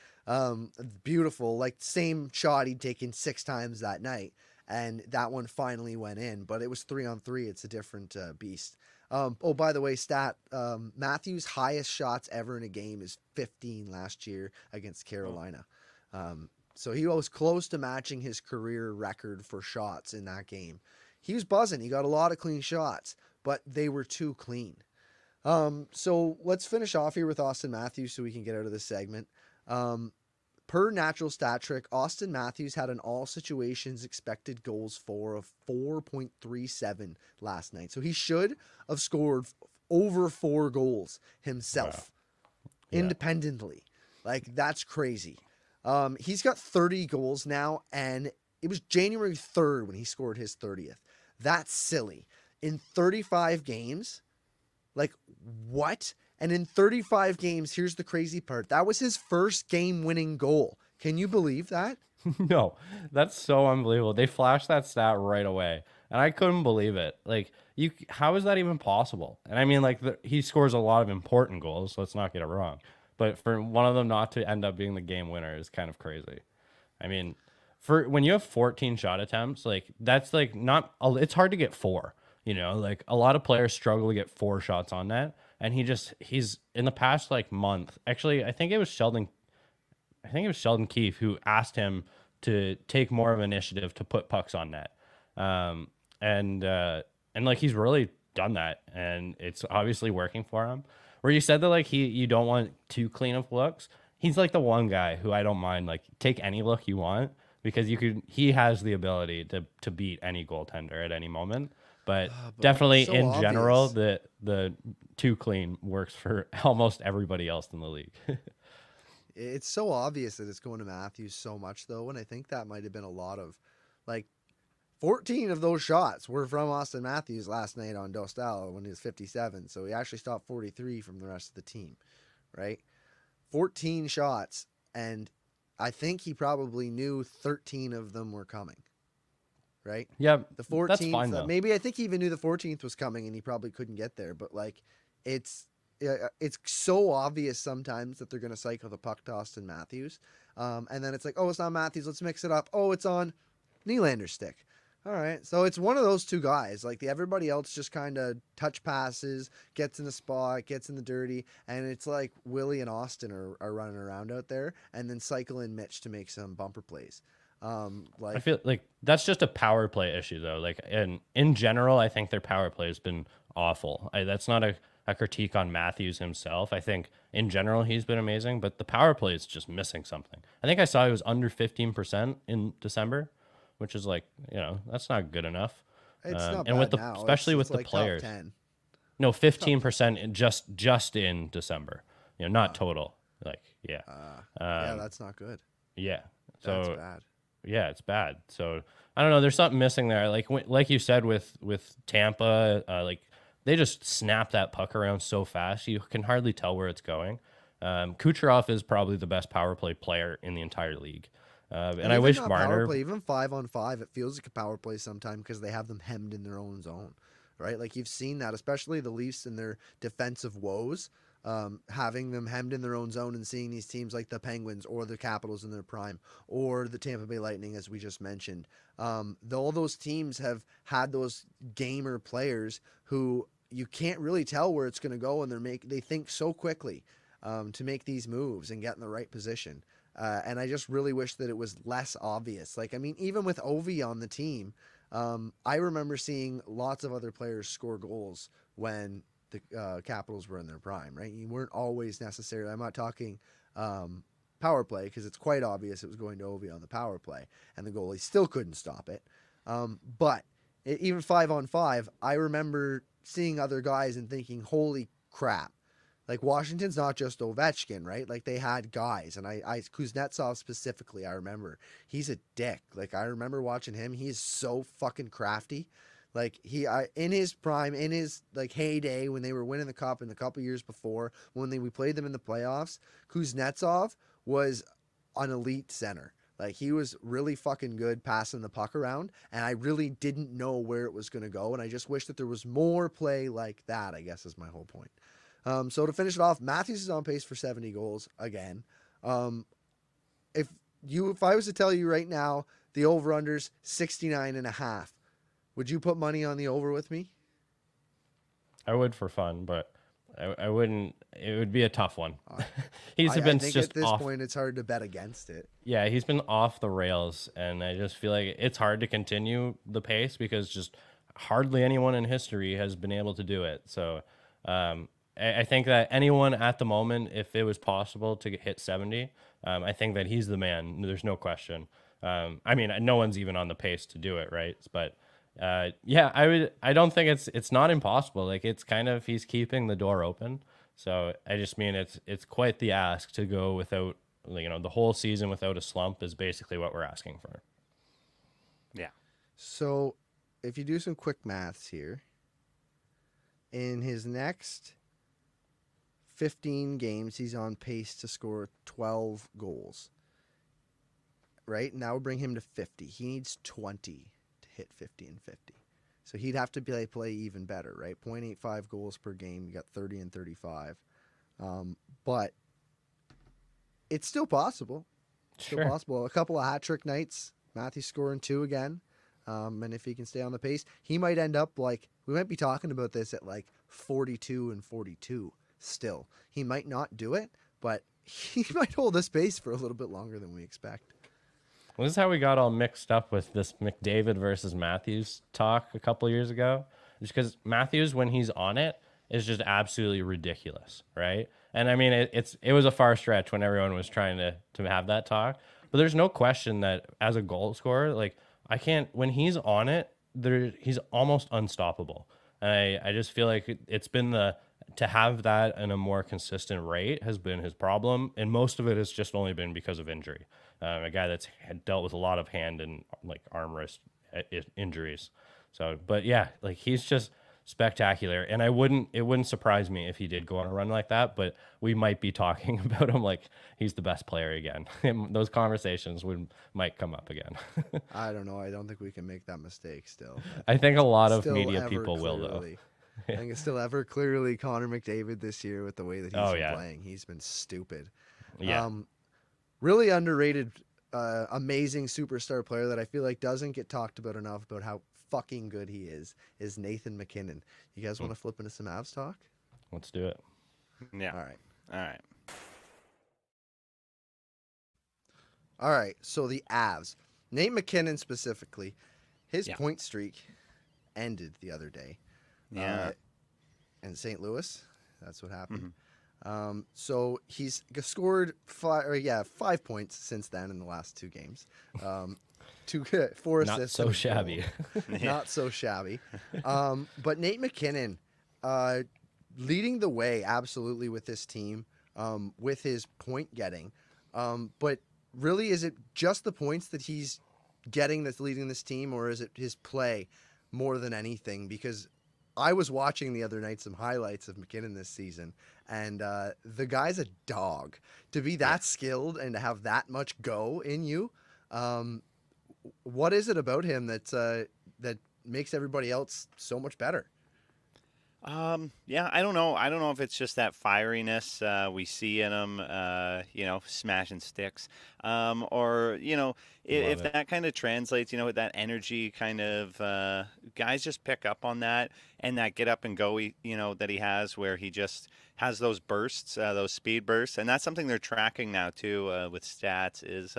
Beautiful, like same shot he'd taken 6 times that night, and that one finally went in, but it was 3-on-3. It's a different beast. Oh, by the way, stat, Matthews' highest shots ever in a game is 15 last year against Carolina. So he was close to matching his career record for shots in that game. He was buzzing. He got a lot of clean shots, but they were too clean. So let's finish off here with Auston Matthews so we can get out of this segment. Per Natural Stat Trick, Auston Matthews had an all situations expected goals for of 4.37 last night. So he should have scored over 4 goals himself. Wow. Yeah. Independently. Like, that's crazy. He's got 30 goals now, and it was January 3rd when he scored his 30th. That's silly. In 35 games, like, what? And in 35 games, here's the crazy part. That was his first game-winning goal. Can you believe that? No, that's so unbelievable. They flashed that stat right away, and I couldn't believe it. Like, you, how is that even possible? And I mean, like, he scores a lot of important goals, so let's not get it wrong. But for one of them not to end up being the game winner is kind of crazy. I mean, for when you have 14 shot attempts, like, that's like not. It's hard to get 4. You know, like, a lot of players struggle to get 4 shots on net. And he's in the past, like, month, actually, I think it was Sheldon Keefe who asked him to take more of an initiative to put pucks on net. And like, he's really done that, and it's obviously working for him. Where you said that, like, you don't want too clean of looks. He's like the one guy who I don't mind, like, take any look you want, because he has the ability to beat any goaltender at any moment. But definitely, so in obvious. General, the too clean works for almost everybody else in the league. It's so obvious that it's going to Matthews so much, though, and I think that might have been a lot of, like, 14 of those shots were from Auston Matthews last night on Dostal when he was 57, so he actually stopped 43 from the rest of the team, right? 14 shots, and I think he probably knew 13 of them were coming. Right? Yeah. The 14th, that's fine, maybe I think he even knew the 14th was coming and he probably couldn't get there, but like, it's so obvious sometimes that they're going to cycle the puck to Auston Matthews. And then it's like, oh, it's not Matthews. Let's mix it up. Oh, it's on Nylander's stick. All right. So it's one of those two guys, like, everybody else just kind of touch passes, gets in the spot, gets in the dirty. And it's like Willie and Austin are running around out there, and then cycle in Mitch to make some bumper plays. I feel like that's just a power play issue, though. Like, in general, I think their power play has been awful. That's not a critique on Matthews himself. I think in general he's been amazing, but the power play is just missing something. I think I saw he was under 15% in December, which is, like, you know, that's not good enough. It's not and bad with the, now. Especially it's with like the players. Top 10. No, 15% in just in December. You know, not total. Like, yeah. Yeah, that's not good. Yeah, so that's bad. Yeah, it's bad. So I don't know. There's something missing there. Like you said with Tampa, like, they just snap that puck around so fast you can hardly tell where it's going. Kucherov is probably the best power play player in the entire league. And I wish Marner... Play, even 5-on-5, it feels like a power play sometimes because they have them hemmed in their own zone, right? Like, you've seen that, especially the Leafs and their defensive woes, having them hemmed in their own zone and seeing these teams like the Penguins or the Capitals in their prime or the Tampa Bay Lightning, as we just mentioned. All those teams have had those gamer players who you can't really tell where it's going to go, and they think so quickly to make these moves and get in the right position. And I just really wish that it was less obvious. Like, I mean, even with Ovi on the team, I remember seeing lots of other players score goals when the Capitals were in their prime, right? You weren't always necessarily, I'm not talking power play, because it's quite obvious it was going to Ovi on the power play, and the goalie still couldn't stop it. But even 5-on-5, I remember seeing other guys and thinking, holy crap. Like, Washington's not just Ovechkin, right? Like, they had guys. And Kuznetsov specifically, I remember. He's a dick. Like, I remember watching him. He's so fucking crafty. Like, in his prime, in his, like, heyday, when they were winning the Cup and a couple years before, when we played them in the playoffs, Kuznetsov was an elite center. Like, he was really fucking good passing the puck around, and I really didn't know where it was going to go, and I just wish that there was more play like that, I guess, is my whole point. So to finish it off, Matthews is on pace for 70 goals again. If I was to tell you right now, the over-under's 69.5, would you put money on the over with me? I would for fun, but I wouldn't. It would be a tough one. I think at this point, it's hard to bet against it. Yeah, he's been off the rails, and I just feel like it's hard to continue the pace because just hardly anyone in history has been able to do it. So, I think that anyone at the moment, if it was possible to hit 70, I think that he's the man. There's no question. I mean, no one's even on the pace to do it, right? But yeah, I don't think it's not impossible. Like, it's kind of, he's keeping the door open. So I just mean it's quite the ask to go without, the whole season without a slump is basically what we're asking for. Yeah. So if you do some quick maths here, in his next 15 games, he's on pace to score 12 goals, right? And that would bring him to 50. He needs 20 to hit 50 and 50. So he'd have to play even better, right? 0.85 goals per game. You got 30 and 35. But it's still possible. It's still possible. A couple of hat-trick nights, Matthews scoring 2 again. And if he can stay on the pace, he might end up like, we might be talking about this at like 42 and 42. Still, he might not do it, but he might hold this pace for a little bit longer than we expect. Well, this is how we got all mixed up with this McDavid versus Matthews talk a couple years ago, just because Matthews, when he's on it, is just absolutely ridiculous, right? And I mean, it was a far stretch when everyone was trying to have that talk, but there's no question that as a goal scorer, like, I can't, when he's on it, he's almost unstoppable. And I just feel like it's been to have that in a more consistent rate has been his problem. And most of it has just only been because of injury. A guy that's dealt with a lot of hand and like arm wrist injuries. So, but yeah, like he's just spectacular. And it wouldn't surprise me if he did go on a run like that, but we might be talking about him like he's the best player again. Those conversations might come up again. I don't know. I don't think we can make that mistake still. I think a lot of media people will though. Yeah. I think it's still ever clearly Connor McDavid this year with the way that he's been playing. He's been stupid. Yeah. Really underrated, amazing superstar player that I feel like doesn't get talked about enough about how fucking good he is Nathan McKinnon. You guys want to flip into some Avs talk? Let's do it. Yeah. All right. All right. So the Avs. Nate McKinnon specifically, his point streak ended the other day. Yeah, and St. Louis, that's what happened. Mm-hmm. So he's scored 5 points since then in the last 2 games. 4 assists. Not so shabby. Not so shabby. But Nate McKinnon, leading the way absolutely with this team, with his point getting. But really, is it just the points that he's getting that's leading this team, or is it his play more than anything? Because I was watching the other night some highlights of McKinnon this season, and the guy's a dog. To be that skilled and to have that much go in you, What is it about him that that makes everybody else so much better? Yeah, I don't know. I don't know if it's just that fieriness we see in him, you know, smashing sticks, or, you know, if that kind of translates, you know, with that energy kind of guys just pick up on that, and that get up and go, you know, that he has, where he just has those bursts, those speed bursts. And that's something they're tracking now, too, with stats, is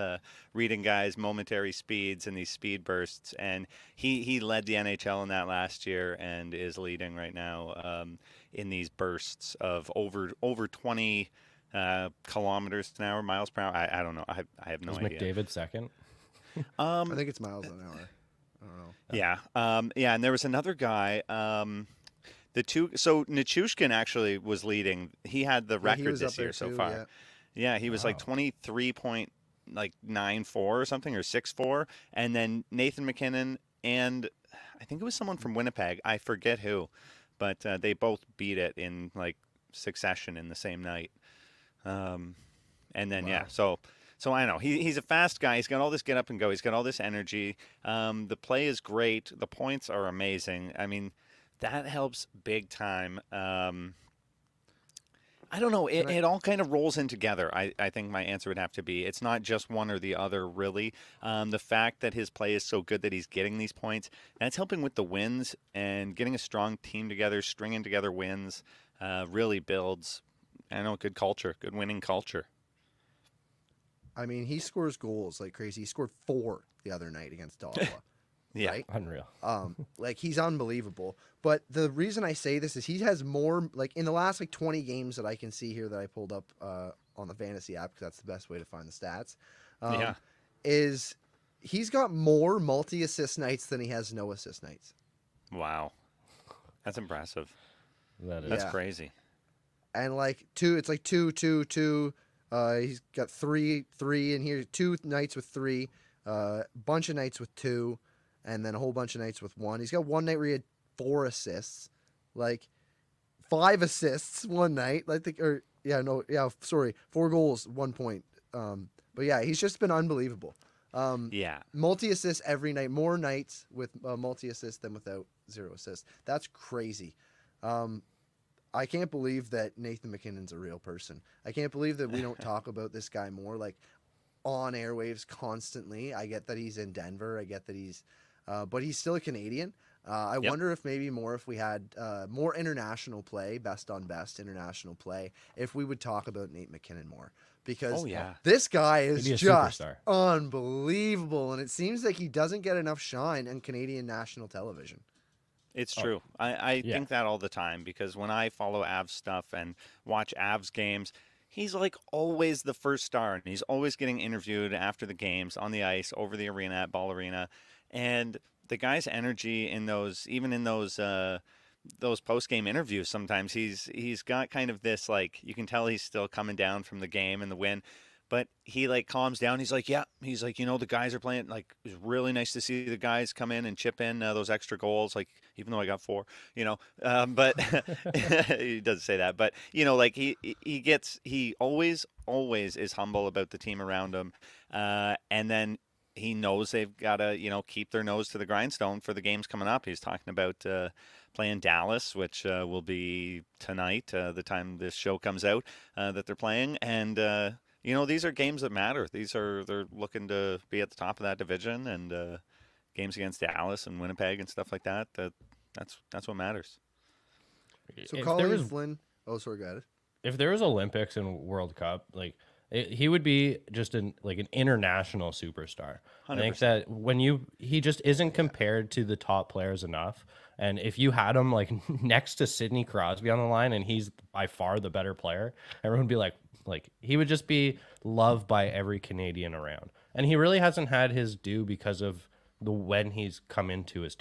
reading guys' momentary speeds and these speed bursts. And he led the NHL in that last year and is leading right now in these bursts of over 20 kilometers an hour, miles per hour. I don't know. I have no idea. Is McDavid second? I think it's miles an hour. I don't know. Yeah. Yeah, and there was another guy so Nichushkin actually was leading. He had the record this year so far. Yeah, he was like 23.94 or something, or 6.4. And then Nathan McKinnon and I think it was someone from Winnipeg. I forget who, but they both beat it in like succession in the same night. And then yeah, so I know he's a fast guy. He's got all this get up and go. He's got all this energy. The play is great. The points are amazing. I mean, that helps big time. I don't know. It all kind of rolls in together. I think my answer would have to be it's not just one or the other, really. The fact that his play is so good that he's getting these points, that's helping with the wins, and getting a strong team together, stringing together wins, really builds, I know, good culture, good winning culture. I mean, he scores goals like crazy. He scored 4 the other night against Ottawa. Yeah, right? Unreal. Like, he's unbelievable. But the reason I say this is he has more, like, in the last, like, 20 games that I can see here that I pulled up on the fantasy app, because that's the best way to find the stats, is he's got more multi-assist nights than he has no assist nights. Wow. That's impressive. That is. That's crazy. And, like, it's like 2, 2, 2. He's got 3, 3 in here. 2 nights with 3, a bunch of nights with 2. And then a whole bunch of nights with 1. He's got one night where he had 4 assists, like 5 assists one night. I think, or yeah, no, yeah, sorry, 4 goals, 1 point. But yeah, he's just been unbelievable. Yeah, multi assists every night, more nights with multi assists than without 0 assists. That's crazy. I can't believe that Nathan McKinnon's a real person. I can't believe that we don't talk about this guy more, like, on airwaves constantly. I get that he's in Denver. I get that he's but he's still a Canadian. I wonder if maybe if we had more international play, best on best international play, if we would talk about Nate McKinnon more. Because this guy is just unbelievable. And it seems like he doesn't get enough shine on Canadian national television. It's true. I think that all the time, because when I follow Avs stuff and watch Avs games, he's like always the first star, and he's always getting interviewed after the games, on the ice, over the arena, at Ball Arena. And the guy's energy in those, even in those post-game interviews, sometimes he's got kind of this, like, you can tell he's still coming down from the game and the win, but he, like, calms down. He's like, yeah, he's like, you know, the guys are playing, like, it was really nice to see the guys come in and chip in those extra goals, like, even though I got 4, you know, but he doesn't say that, but, you know, like, he always is humble about the team around him, and then he knows they've got to, you know, keep their nose to the grindstone for the games coming up. He's talking about playing Dallas, which will be tonight, the time this show comes out, that they're playing. And, you know, these are games that matter. They're looking to be at the top of that division, and games against Dallas and Winnipeg and stuff like that. That's what matters. So Colin Flynn. Oh, sorry, got it. If there was Olympics and World Cup, like, he would be just an international superstar. 100%. I think that he just isn't compared to the top players enough. And if you had him, like, next to Sidney Crosby on the line, and he's by far the better player, everyone would be like, he would just be loved by every Canadian around. And he really hasn't had his due because of when he's come into his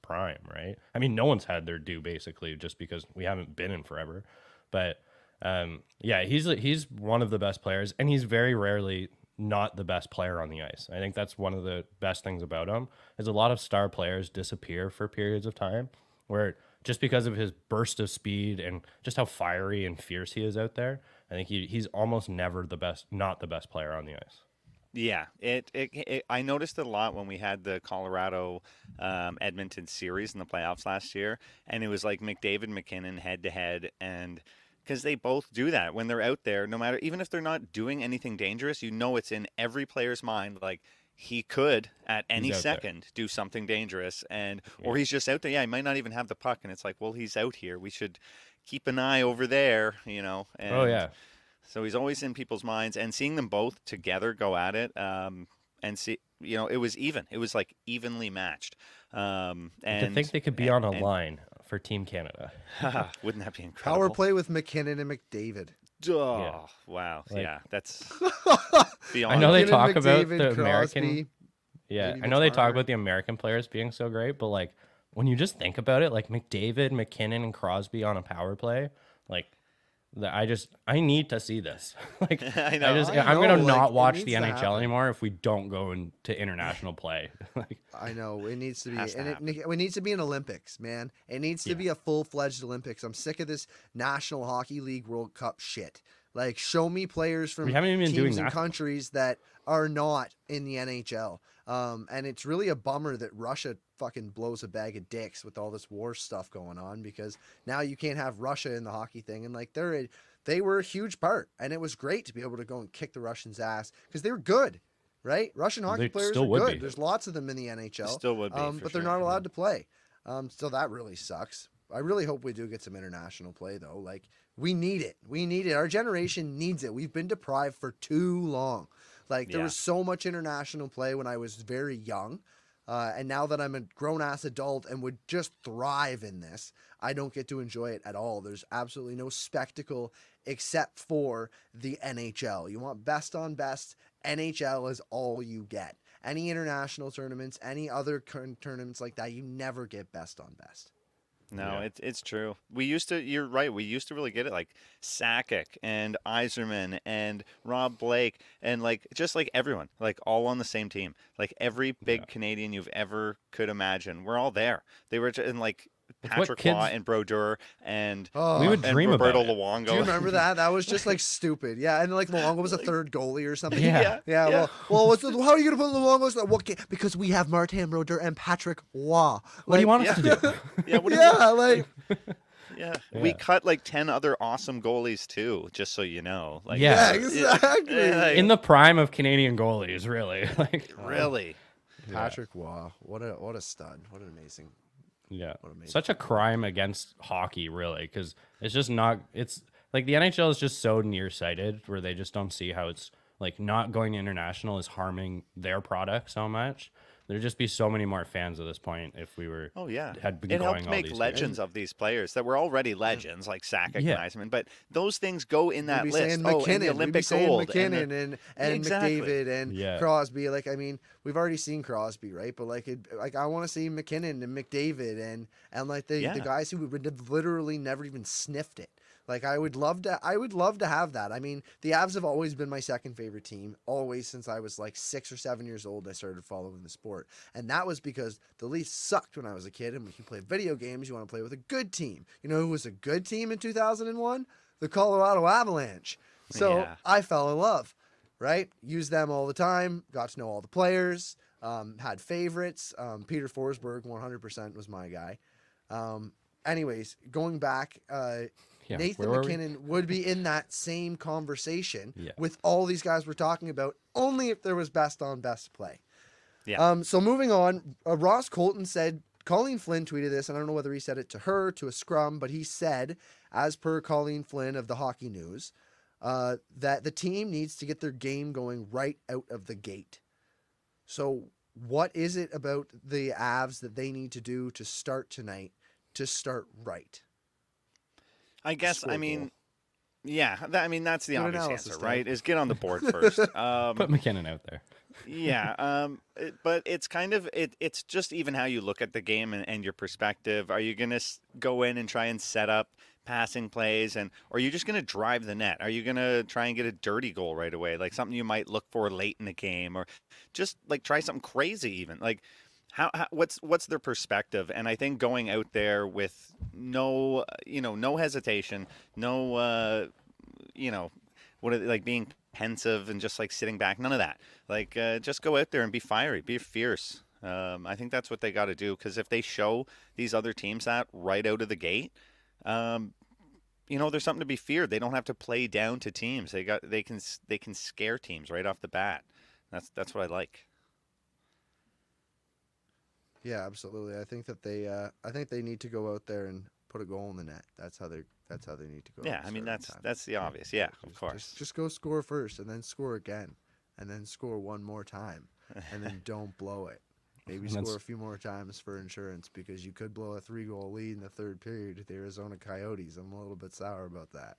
prime, right? I mean, no one's had their due, basically, just because we haven't been in forever, but. Yeah, he's one of the best players, and he's very rarely not the best player on the ice. I think that's one of the best things about him, is a lot of star players disappear for periods of time, where just because of his burst of speed and just how fiery and fierce he is out there, I think he's almost never the best, not the best player on the ice. Yeah, I noticed it a lot when we had the Colorado Edmonton series in the playoffs last year, and it was like McDavid, McKinnon head to head, and because they both do that when they're out there, no matter, even if they're not doing anything dangerous, you know it's in every player's mind, like he could at any second do something dangerous, and or he's just out there. Yeah, he might not even have the puck, and it's like, well, he's out here. We should keep an eye over there, you know. And so he's always in people's minds, and seeing them both together go at it, and see, you know, it was even. It was like evenly matched. And to think they could be on a line for Team Canada. Wouldn't that be incredible? Power play with McKinnon and McDavid. Oh, yeah. Wow. Like, yeah, that's beyond. I know they talk about the American. Yeah, I know they talk about the American players being so great, but like when you just think about it, like McDavid, McKinnon, and Crosby on a power play, like. I need to see this. Like I'm gonna not watch the NHL anymore if we don't go into international play. Like, I know it needs to be, it needs to be an Olympics, man. It needs to be a full-fledged Olympics. I'm sick of this National Hockey League World Cup shit. Like, show me players from teams and countries that are not in the NHL. And it's really a bummer that Russia fucking blows a bag of dicks with all this war stuff going on, because now you can't have Russia in the hockey thing. And like, they were a huge part, and it was great to be able to go and kick the Russians' ass because they were good, right? Russian hockey players are good. There's lots of them in the NHL, still would be, but they're not allowed to play. So that really sucks. I really hope we do get some international play though. Like, we need it. We need it. Our generation needs it. We've been deprived for too long. Like, there was so much international play when I was very young. And now that I'm a grown-ass adult and would just thrive in this, I don't get to enjoy it at all. There's absolutely no spectacle except for the NHL. You want best on best, NHL is all you get. Any international tournaments, any other tournaments like that, you never get best on best. No, it's true. We used to, you're right, we used to really get it, like Sakic and Yzerman and Rob Blake and like, just like everyone, like all on the same team. Like every big Canadian you've ever could imagine, we're all there. They were in like Patrick Waugh and Brodeur and, we would dream and Roberto Luongo. Do you remember that? That was just like stupid. Yeah, and like Luongo was a third goalie or something. Yeah. Well, how are you going to put Luongo? So, because we have Martin Brodeur and Patrick Waugh. Like, what do you want us to do? We cut like 10 other awesome goalies too, just so you know. Like, exactly. Like, in the prime of Canadian goalies, really. Like, really. Patrick Waugh, what a stud! What an amazing. Yeah, such a crime against hockey, really, because it's just not. It's like the NHL is just so nearsighted where they just don't see how it's like not going to international is harming their product so much. There'd just be so many more fans at this point if we were. Oh yeah, had been it going helped all make these legends years. Of these players that were already legends, like Sakic and Yzerman. But those things go in that list. McKinnon, and the Olympic gold, McKinnon and McDavid and Crosby. Like, I mean, we've already seen Crosby, right? But like, I want to see McKinnon and McDavid and like the guys who would have literally never even sniffed it. Like, I would love to have that. I mean, the Avs have always been my second favorite team, always since I was like 6 or 7 years old. I started following the sport, and that was because the Leafs sucked when I was a kid. And when you play video games, you want to play with a good team. You know who was a good team in 2001? The Colorado Avalanche. So I fell in love, right? Used them all the time. Got to know all the players. Had favorites. Peter Forsberg, 100%, was my guy. Anyways, going back. Nathan McKinnon would be in that same conversation with all these guys we're talking about, only if there was best on best play. So moving on, Ross Colton said, Colleen Flynn tweeted this, and I don't know whether he said it to her, to a scrum, but he said, as per Colleen Flynn of the Hockey News, that the team needs to get their game going right out of the gate. So what is it about the Avs that they need to do to start tonight, to start right? I guess, I mean, that's the obvious answer, right? Is get on the board first. Put McKinnon out there. But it's kind of, it's just even how you look at the game and your perspective. Are you going to go in and try and set up passing plays, or are you just going to drive the net? Are you going to try and get a dirty goal right away? Like something you might look for late in the game, or just like try something crazy even. Like, what's their perspective? And I think going out there with no hesitation, no what are they, like being pensive and just like sitting back. None of that. Like just go out there and be fiery, be fierce. I think that's what they got to do, because if they show these other teams that right out of the gate, you know, there's something to be feared. They don't have to play down to teams. They can scare teams right off the bat. That's what I like. Yeah, absolutely. I think that they I think they need to go out there and put a goal in the net. That's how they need to go. Yeah, I mean that's the obvious. Yeah, of course. Just go score first, and then score again, and then score one more time, and then don't blow it. Maybe score a few more times for insurance, because you could blow a 3-goal lead in the third period to the Arizona Coyotes. I'm a little bit sour about that.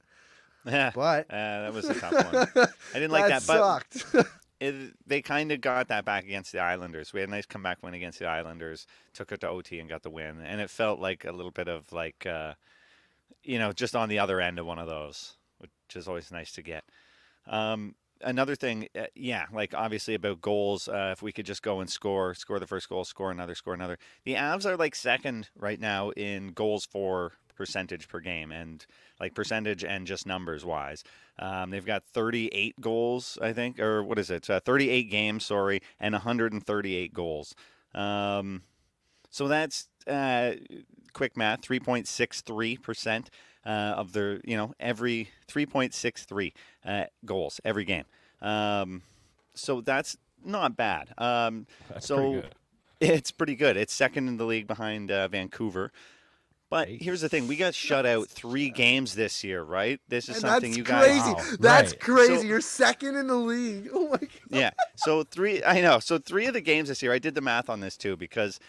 Yeah, but that was a tough one. I didn't like that. That sucked. But they kind of got that back against the Islanders. We had a nice comeback win against the Islanders. Took it to OT and got the win. And it felt like a little bit of like, you know, just on the other end of one of those, which is always nice to get. Another thing, yeah, like obviously about goals, if we could just go and score the first goal, score another. The Avs are like second right now in goals for percentage per game, and like percentage and just numbers wise. They've got 38 goals, I think, or what is it? 38 games, sorry, and 138 goals. So that's quick math, 3.63%. Of their, you know, every 3.63 goals every game. So that's not bad. That's so pretty good. It's pretty good. It's second in the league behind Vancouver. But here's the thing. We got shut out 3 games this year, right? This is something you guys... That's crazy. Wow. That's crazy. So, you're second in the league. Oh, my God. Yeah. So 3... I know. So 3 of the games this year, I did the math on this, too, because...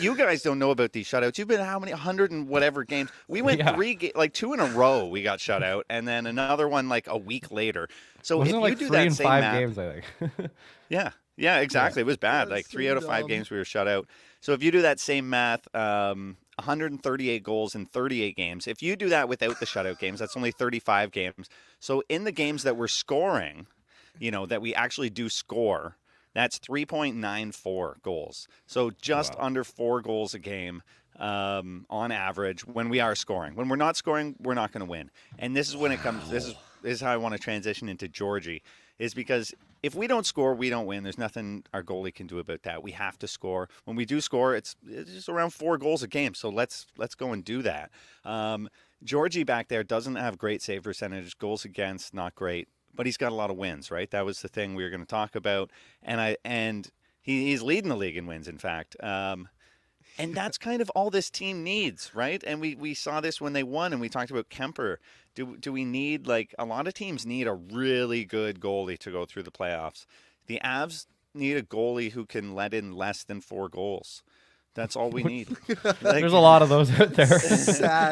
You guys don't know about these shutouts. You've been how many 100 and whatever games? We went 2 in a row. We got shut out, and then another one like a week later. So wasn't if it like you do that same 5 map, games, I think. yeah, exactly. Yeah. It was bad. That's like 3 out of 5 games we were shut out. So if you do that same math, 138 goals in 38 games. If you do that without the shutout games, that's only 35 games. So in the games that we're scoring, you know, that we actually do score. That's 3.94 goals. So just under 4 goals a game on average when we are scoring. When we're not scoring, we're not going to win. And this is when it comes. This is how I want to transition into Georgie, is because if we don't score, we don't win. There's nothing our goalie can do about that. We have to score. When we do score, it's just around 4 goals a game. So let's go and do that. Georgie back there doesn't have great save percentage. Goals against, not great. But he's got a lot of wins, right? That was the thing we were going to talk about, and he's leading the league in wins, in fact. And that's kind of all this team needs, right? And we saw this when they won, and we talked about Kemper. Do we need, like, a lot of teams need a really good goalie to go through the playoffs. The Avs need a goalie who can let in less than 4 goals. That's all we need. Like, there's a lot of those out there.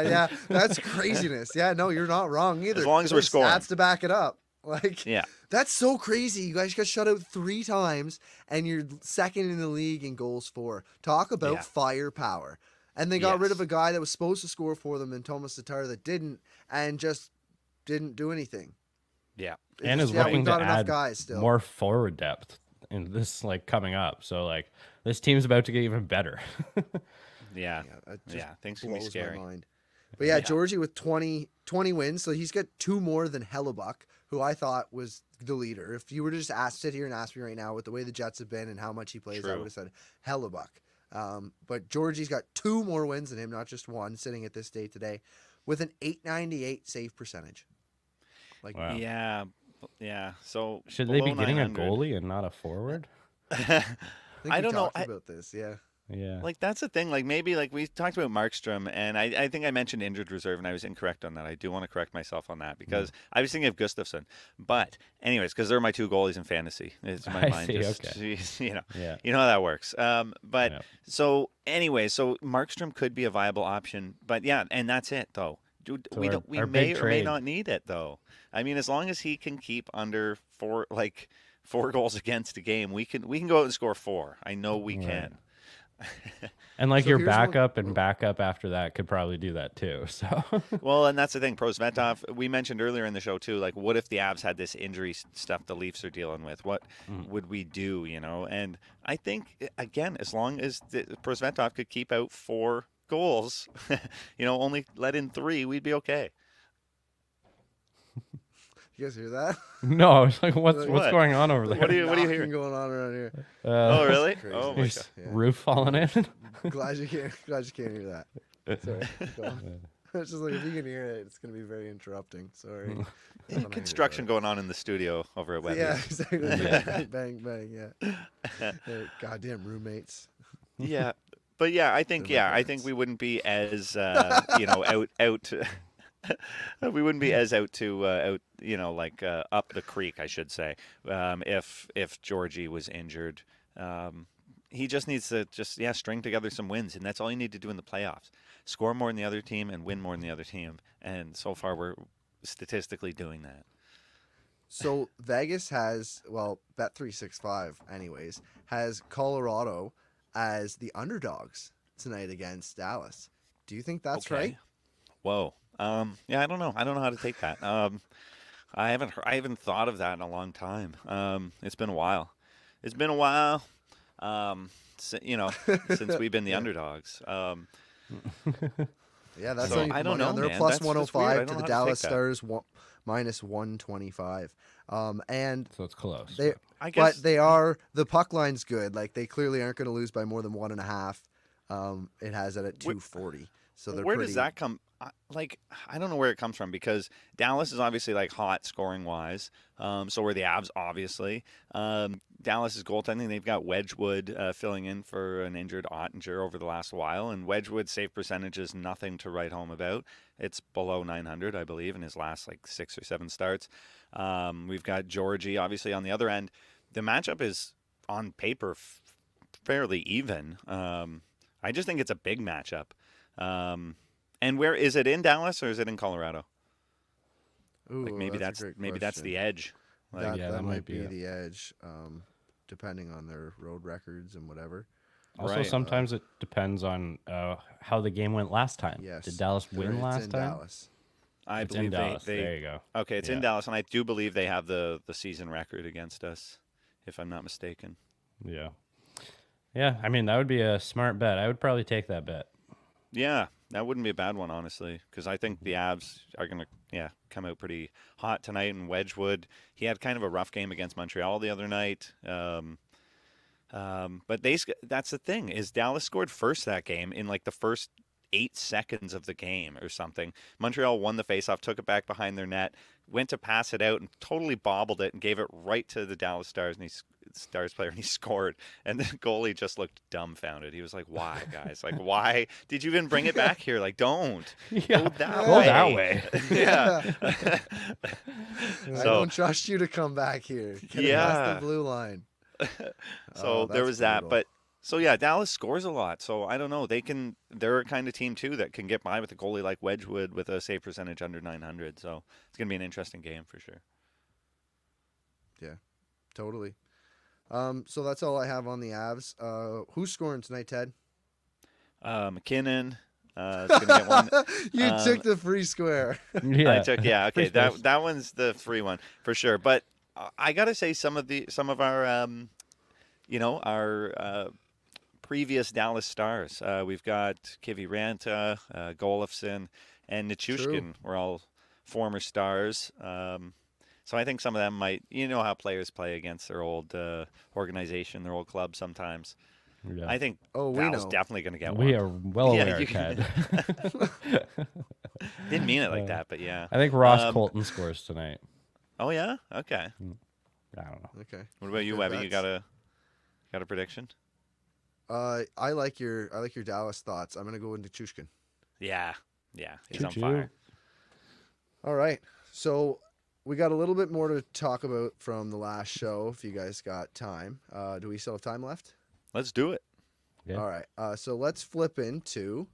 Yeah, that's craziness. Yeah, no, you're not wrong either. As long as we're scoring, stats to back it up. Like, yeah, that's so crazy. You guys got shut out 3 times, and you're second in the league in goals for. Talk about firepower. And they got rid of a guy that was supposed to score for them, and Thomas Tatar that didn't, and just didn't do anything. Yeah, it and just, is working to add guys still. More forward depth in this, like, coming up. So, like, this team's about to get even better. yeah, things can be scary. My mind. But yeah, Georgie with 20 wins, so he's got 2 more than Hellebuck, who I thought was the leader. If you were to just sit here and ask me right now with the way the Jets have been and how much he plays, I would have said Hellebuck. But Georgie's got 2 more wins than him, not just 1, sitting at this date today, with an 898 save percentage. Like, wow. Yeah. So should they be getting a goalie and not a forward? I don't know about this. Yeah. Yeah. Like, that's the thing. Like, maybe, like, we talked about Markstrom, and I think I mentioned injured reserve, and I was incorrect on that. I do want to correct myself on that, because I was thinking of Gustafsson. But anyways, because they're my 2 goalies in fantasy. It's my mind. See, just, geez, you know, you know how that works. But so anyway, so Markstrom could be a viable option. But, yeah, and that's it, though. We may or may not need it, though. I mean, as long as he can keep under 4, like, 4 goals against a game, we can go out and score 4. I know we can. And like, so your backup and backup after that could probably do that too. So well, and that's the thing, Prosvetov, we mentioned earlier in the show too, like, what if the Avs had this injury stuff the Leafs are dealing with? What would we do, you know? And I think, again, as long as Prosvetov could keep out 4 goals, you know, only let in 3, we'd be okay. You guys hear that? No, I was like, what's going on over there? What are you hearing going on around here? Oh, really? Oh my God! Yeah. Roof falling in. Glad you can't hear that. Sorry. It's just like, if you can hear it, it's going to be very interrupting. Sorry. Construction going on in the studio over at Webby. Yeah, exactly. Yeah. Bang, bang, yeah. Goddamn roommates. Yeah. But yeah, I think we wouldn't be as out. We wouldn't be as out up the creek, I should say, if Georgie was injured. He just needs to string together some wins, and that's all you need to do in the playoffs. Score more than the other team and win more than the other team, and so far we're statistically doing that. So Vegas has, well, Bet365 anyways, has Colorado as the underdogs tonight against Dallas. Do you think that's right? Whoa. Yeah, I don't know. I don't know how to take that. I haven't thought of that in a long time. It's been a while. It's been a while. Since we've been the underdogs. Yeah, that's so, I don't know. They're plus 105 to the Dallas Stars, minus 125. And so it's close. But they are, the puck line's good. Like, they clearly aren't going to lose by more than 1.5. It has it at 240. So they're where does that come? Like, I don't know where it comes from, because Dallas is obviously like hot scoring wise. So are the Avs, obviously. Dallas is goaltending. They've got Wedgwood filling in for an injured Ottinger over the last while, and Wedgwood's save percentage is nothing to write home about. It's below 900, I believe, in his last like 6 or 7 starts. We've got Georgie, obviously, on the other end. The matchup is on paper fairly even. I just think it's a big matchup. And where is it, in Dallas or is it in Colorado? Ooh, like maybe that's the edge. Like, that might be the edge, depending on their road records and whatever. Also, sometimes it depends on how the game went last time. Yes. Did Dallas win last time? Dallas. I believe in Dallas. There you go. Okay, it's in Dallas, and I do believe they have the season record against us, if I'm not mistaken. Yeah. Yeah, I mean, that would be a smart bet. I would probably take that bet. Yeah, that wouldn't be a bad one, honestly, because I think the Avs are going to come out pretty hot tonight. And Wedgwood, he had kind of a rough game against Montreal the other night. But that's the thing, is Dallas scored first that game in like the first 8 seconds of the game or something. Montreal won the faceoff, took it back behind their net, went to pass it out and totally bobbled it and gave it right to the Dallas Stars and he scored. And the goalie just looked dumbfounded. He was like, "Why, guys? Like, why did you even bring it back here? Like, don't go that way. Yeah. I don't trust you to come back here. That's the blue line." So there was brutal. That, but. So, yeah, Dallas scores a lot. So, I don't know. They're a kind of team, too, that can get by with a goalie like Wedgwood with a save percentage under 900. So, it's going to be an interesting game for sure. Yeah, totally. So, that's all I have on the Avs. Who's scoring tonight, Ted? McKinnon. It's gonna get one. You took the free square. Yeah. Okay, that one's the free one for sure. But I got to say some of our, previous Dallas Stars. We've got Kiviranta, Golovson, and Nichushkin were all former Stars. So I think some of them might, how players play against their old organization, their old club sometimes. Yeah. I think Dallas definitely going to get one. We are well aware, Ted. Didn't mean it like that, but yeah. I think Ross Colton scores tonight. Oh, yeah? Okay. I don't know. Okay. What about you, Webby? You got a... Got a prediction? I like your Dallas thoughts. I'm gonna go with Nichushkin. Yeah, he's on fire. All right, so we got a little bit more to talk about from the last show. If you guys got time, do we still have time left? Let's do it. Yeah. All right, so let's flip into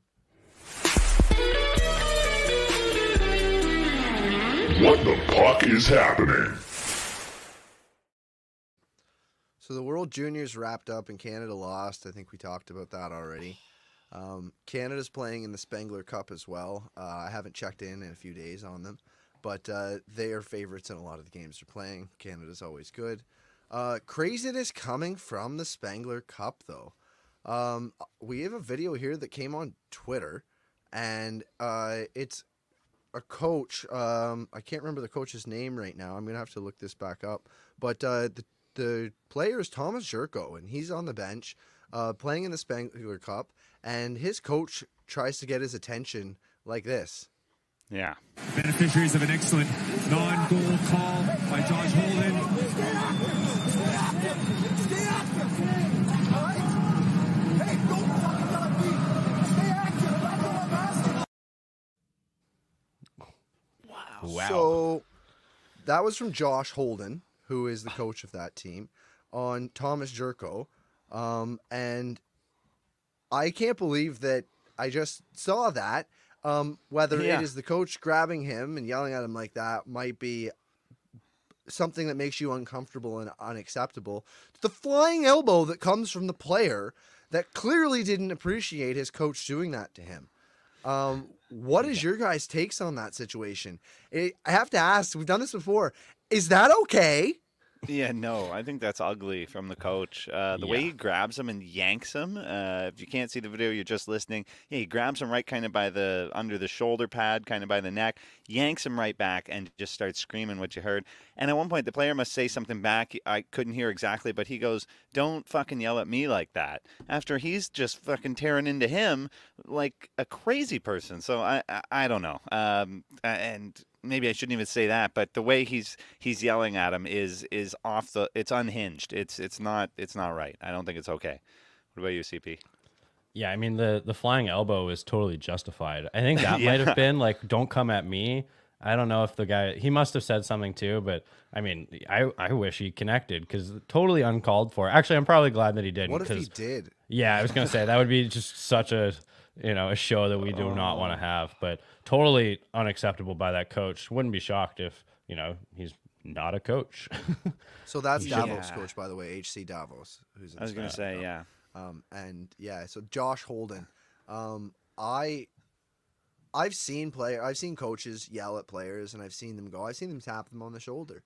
what the fuck is happening. So the World Juniors wrapped up and Canada lost. I think we talked about that already. Canada's playing in the Spengler Cup as well. I haven't checked in a few days on them. But they are favorites in a lot of the games they're playing. Canada's always good. Craziness coming from the Spengler Cup, though. We have a video here that came on Twitter. And it's a coach. I can't remember the coach's name right now. I'm going to have to look this back up. But the player is Thomas Jerko, and he's on the bench playing in the Spengler Cup, and his coach tries to get his attention like this. Yeah. Beneficiaries of an excellent non-goal call by Josh Holden. Wow. So that was from Josh Holden, who is the coach of that team, on Thomas Jerko. And I can't believe that I just saw that. Whether it is the coach grabbing him and yelling at him like that might be something that makes you uncomfortable and unacceptable. The flying elbow that comes from the player that clearly didn't appreciate his coach doing that to him. What is your guys' takes on that situation? I have to ask, we've done this before. Is that okay? Yeah, no, I think that's ugly from the coach. The way he grabs him and yanks him, if you can't see the video, you're just listening. Yeah, he grabs him right kind of by the under the shoulder pad, kind of by the neck, yanks him right back, and just starts screaming what you heard. And at one point, the player must say something back. I couldn't hear exactly, but he goes, "Don't fucking yell at me like that." After he's just fucking tearing into him like a crazy person. So I don't know. And maybe I shouldn't even say that, but the way he's yelling at him is off the. It's unhinged. It's not right. I don't think it's okay. What about you, CP? Yeah, I mean the flying elbow is totally justified. I think that might have been like, "Don't come at me." I don't know if the guy, he must have said something too, but I mean, I wish he connected because totally uncalled for. Actually, I'm probably glad that he didn't. What if he did? Yeah, I was gonna say that would be just such a. You know, a show that we do not want to have, but totally unacceptable by that coach. Wouldn't be shocked if, you know, he's not a coach. So that's Davos' coach, by the way, HC Davos. Who's in I was going to say, yeah. And yeah, so Josh Holden. I've seen coaches yell at players, and I've seen them go. I've seen them tap them on the shoulder.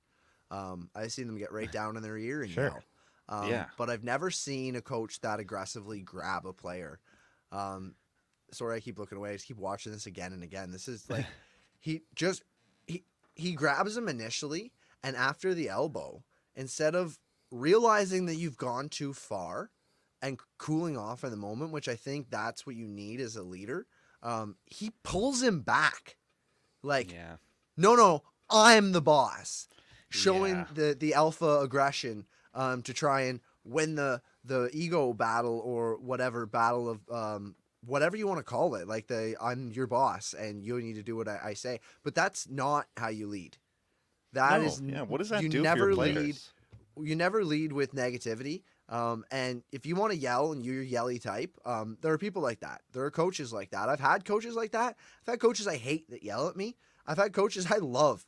I've seen them get right down in their ear and yell. But I've never seen a coach that aggressively grab a player. Sorry, I keep looking away. I just keep watching this again and again. This is like, he grabs him initially, and after the elbow, instead of realizing that you've gone too far and cooling off in the moment, which I think that's what you need as a leader, he pulls him back. Like, no, I'm the boss. Showing the alpha aggression to try and win the ego battle or whatever battle of whatever you want to call it, like I'm your boss and you need to do what I say. But that's not how you lead. That is what does that do for your players? You never lead with negativity. And if you want to yell and you're a yelly type, there are people like that. There are coaches like that. I've had coaches like that. I've had coaches I hate that yell at me. I've had coaches I love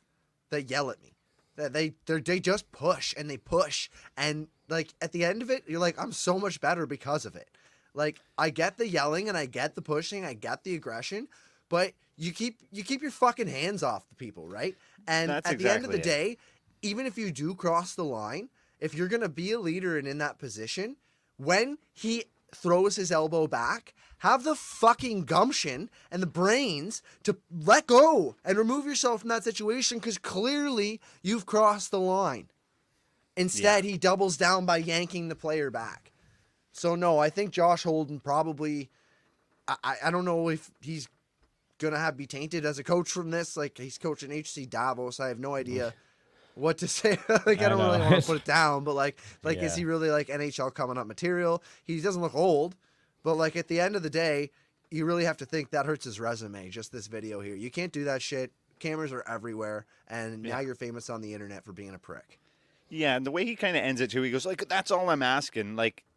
that yell at me. That they just push and they push, and like at the end of it, you're like, I'm so much better because of it. Like, I get the yelling and I get the pushing, I get the aggression, but you keep your fucking hands off the people, right? And that's at the end of the day, even if you do cross the line, if you're gonna be a leader and in that position, when he throws his elbow back, have the fucking gumption and the brains to let go and remove yourself from that situation because clearly you've crossed the line. Instead, he doubles down by yanking the player back. So, no, I think Josh Holden probably – I don't know if he's going to be tainted as a coach from this. Like, he's coaching HC Davos. I have no idea what to say. Like, I don't really want to put it down. But, like is he really, like, NHL coming up material? He doesn't look old. But, like, at the end of the day, you really have to think that hurts his resume, just this video here. You can't do that shit. Cameras are everywhere. And now you're famous on the internet for being a prick. Yeah, and the way he kind of ends it, too, he goes, like, that's all I'm asking. Like –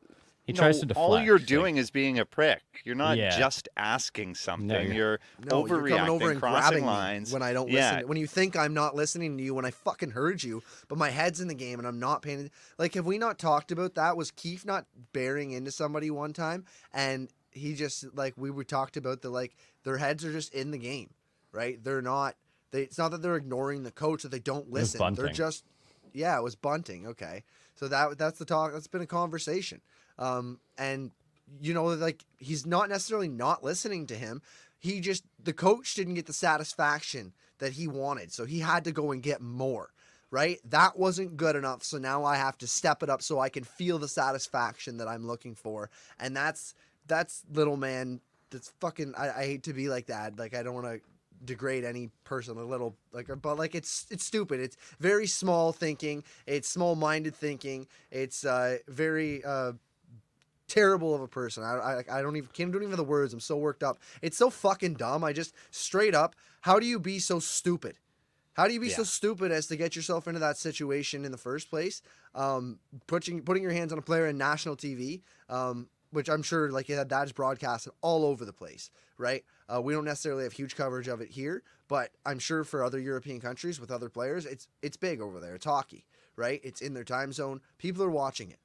he tries to deflect. All you're doing is being a prick. You're not just asking something. No, you're overreacting, you're coming over and crossing lines. When I don't listen, when you think I'm not listening to you, when I fucking heard you, but my head's in the game and I'm not paying. Like, have we not talked about that? Was Keefe not bearing into somebody one time, and he just like we talked about the like their heads are just in the game, right? They're not. It's not that they're ignoring the coach that they don't listen. They're just it was Bunting. Okay, so that's the talk. That's been a conversation. And you know, like he's not necessarily not listening to him. He just, the coach didn't get the satisfaction that he wanted, so he had to go and get more, right? That wasn't good enough, so now I have to step it up so I can feel the satisfaction that I'm looking for. And that's little man, that's fucking, I hate to be like that. Like, I don't want to degrade any person a little, like, but like it's stupid. It's very small thinking. It's small-minded thinking. It's very terrible of a person. I don't even can't even have the words. I'm so worked up. It's so fucking dumb. I just straight up. How do you be so stupid? How do you be so stupid as to get yourself into that situation in the first place? Putting your hands on a player in national TV. Which I'm sure, like, that's broadcasted all over the place, right? We don't necessarily have huge coverage of it here, but I'm sure for other European countries with other players, it's big over there. It's hockey, right? It's in their time zone. People are watching it.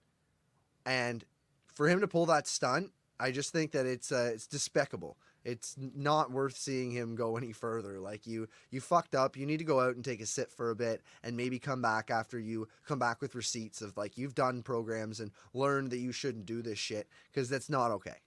And for him to pull that stunt, I just think that it's despicable. It's not worth seeing him go any further. Like, you fucked up. You need to go out and take a sit for a bit and maybe come back after you come back with receipts of, like, you've done programs and learned that you shouldn't do this shit, because that's not okay.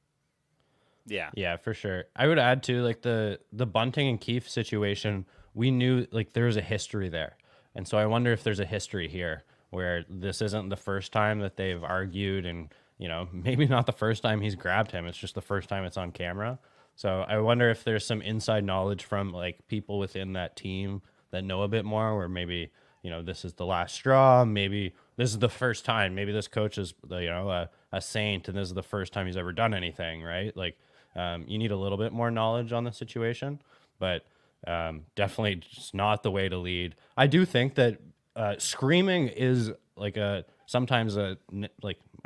Yeah. Yeah, for sure. I would add, too, like, the Bunting and Keefe situation, we knew, like, there was a history there. And so I wonder if there's a history here where this isn't the first time that they've argued and, you know, maybe not the first time he's grabbed him. It's just the first time it's on camera. So I wonder if there's some inside knowledge from, like, people within that team that know a bit more, where maybe, you know, this is the last straw. Maybe this is the first time. Maybe this coach is, you know, a saint, and this is the first time he's ever done anything, right? Like, you need a little bit more knowledge on the situation, but definitely just not the way to lead. I do think that screaming is, like, sometimes I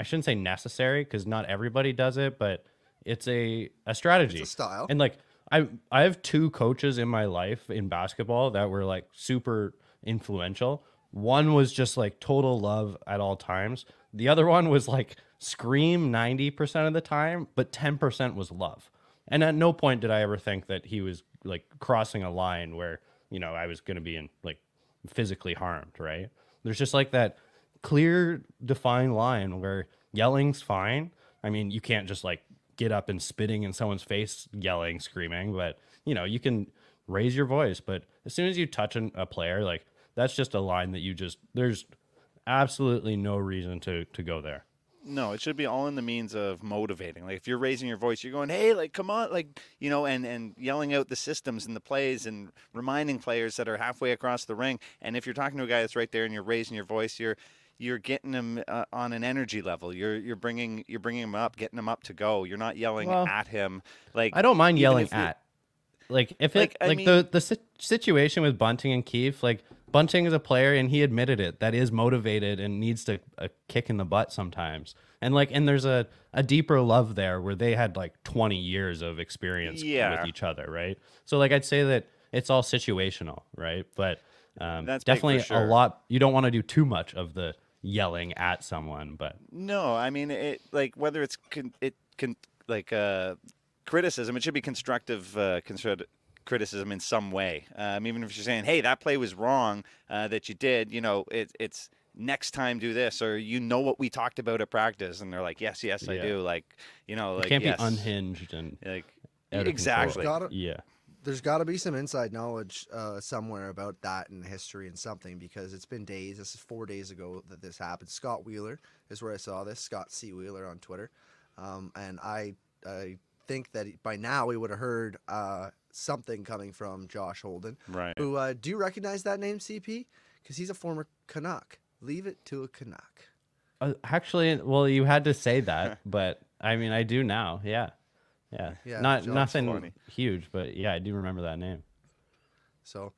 shouldn't say necessary, because not everybody does it, but it's a strategy. It's a style. And, like, I have two coaches in my life in basketball that were, like, super influential. One was just, like, total love at all times. The other one was, like, scream 90% of the time, but 10% was love. And at no point did I ever think that he was, like, crossing a line where, you know, I was going to be in, like, physically harmed, right? There's just, like, that clear, defined line where yelling's fine. I mean, you can't just, like, get up and spitting in someone's face, yelling, screaming, but, you know, you can raise your voice. But as soon as you touch a player, like, that's just a line that you just, there's absolutely no reason to go there. No, it should be all in the means of motivating. Like, if you're raising your voice, you're going, hey, like, come on, like, you know, and yelling out the systems and the plays and reminding players that are halfway across the ring. And if you're talking to a guy that's right there and you're raising your voice, you're getting him on an energy level. You're bringing him up, getting him up to go. You're not yelling at him. Like, I don't mind yelling at. Like, if it, like, the situation with Bunting and Keefe, like, Bunting is a player and he admitted it, that is motivated and needs to a kick in the butt sometimes. And, like, and there's a deeper love there where they had, like, 20 years of experience with each other, right? So, like, I'd say that it's all situational, right? But that's definitely a lot. You don't want to do too much of the yelling at someone, but no, I mean, it, like, whether it's criticism, it should be constructive criticism in some way. Even if you're saying, hey, that play was wrong that you did, you know, it's next time do this, or, you know, what we talked about at practice, and they're like, yes, I do, like, you know, like, it can't be unhinged and, like, exactly. There's got to be some inside knowledge somewhere about that in history and something, because it's been days. This is 4 days ago that this happened. Scott Wheeler is where I saw this, Scott C. Wheeler on Twitter. And I think that by now we would have heard something coming from Josh Holden. Right. Who, do you recognize that name, CP? Because he's a former Canuck. Leave it to a Canuck. Actually, well, you had to say that, but I mean, I do now, yeah. Yeah, not John's nothing funny. Huge, but yeah, I do remember that name. So,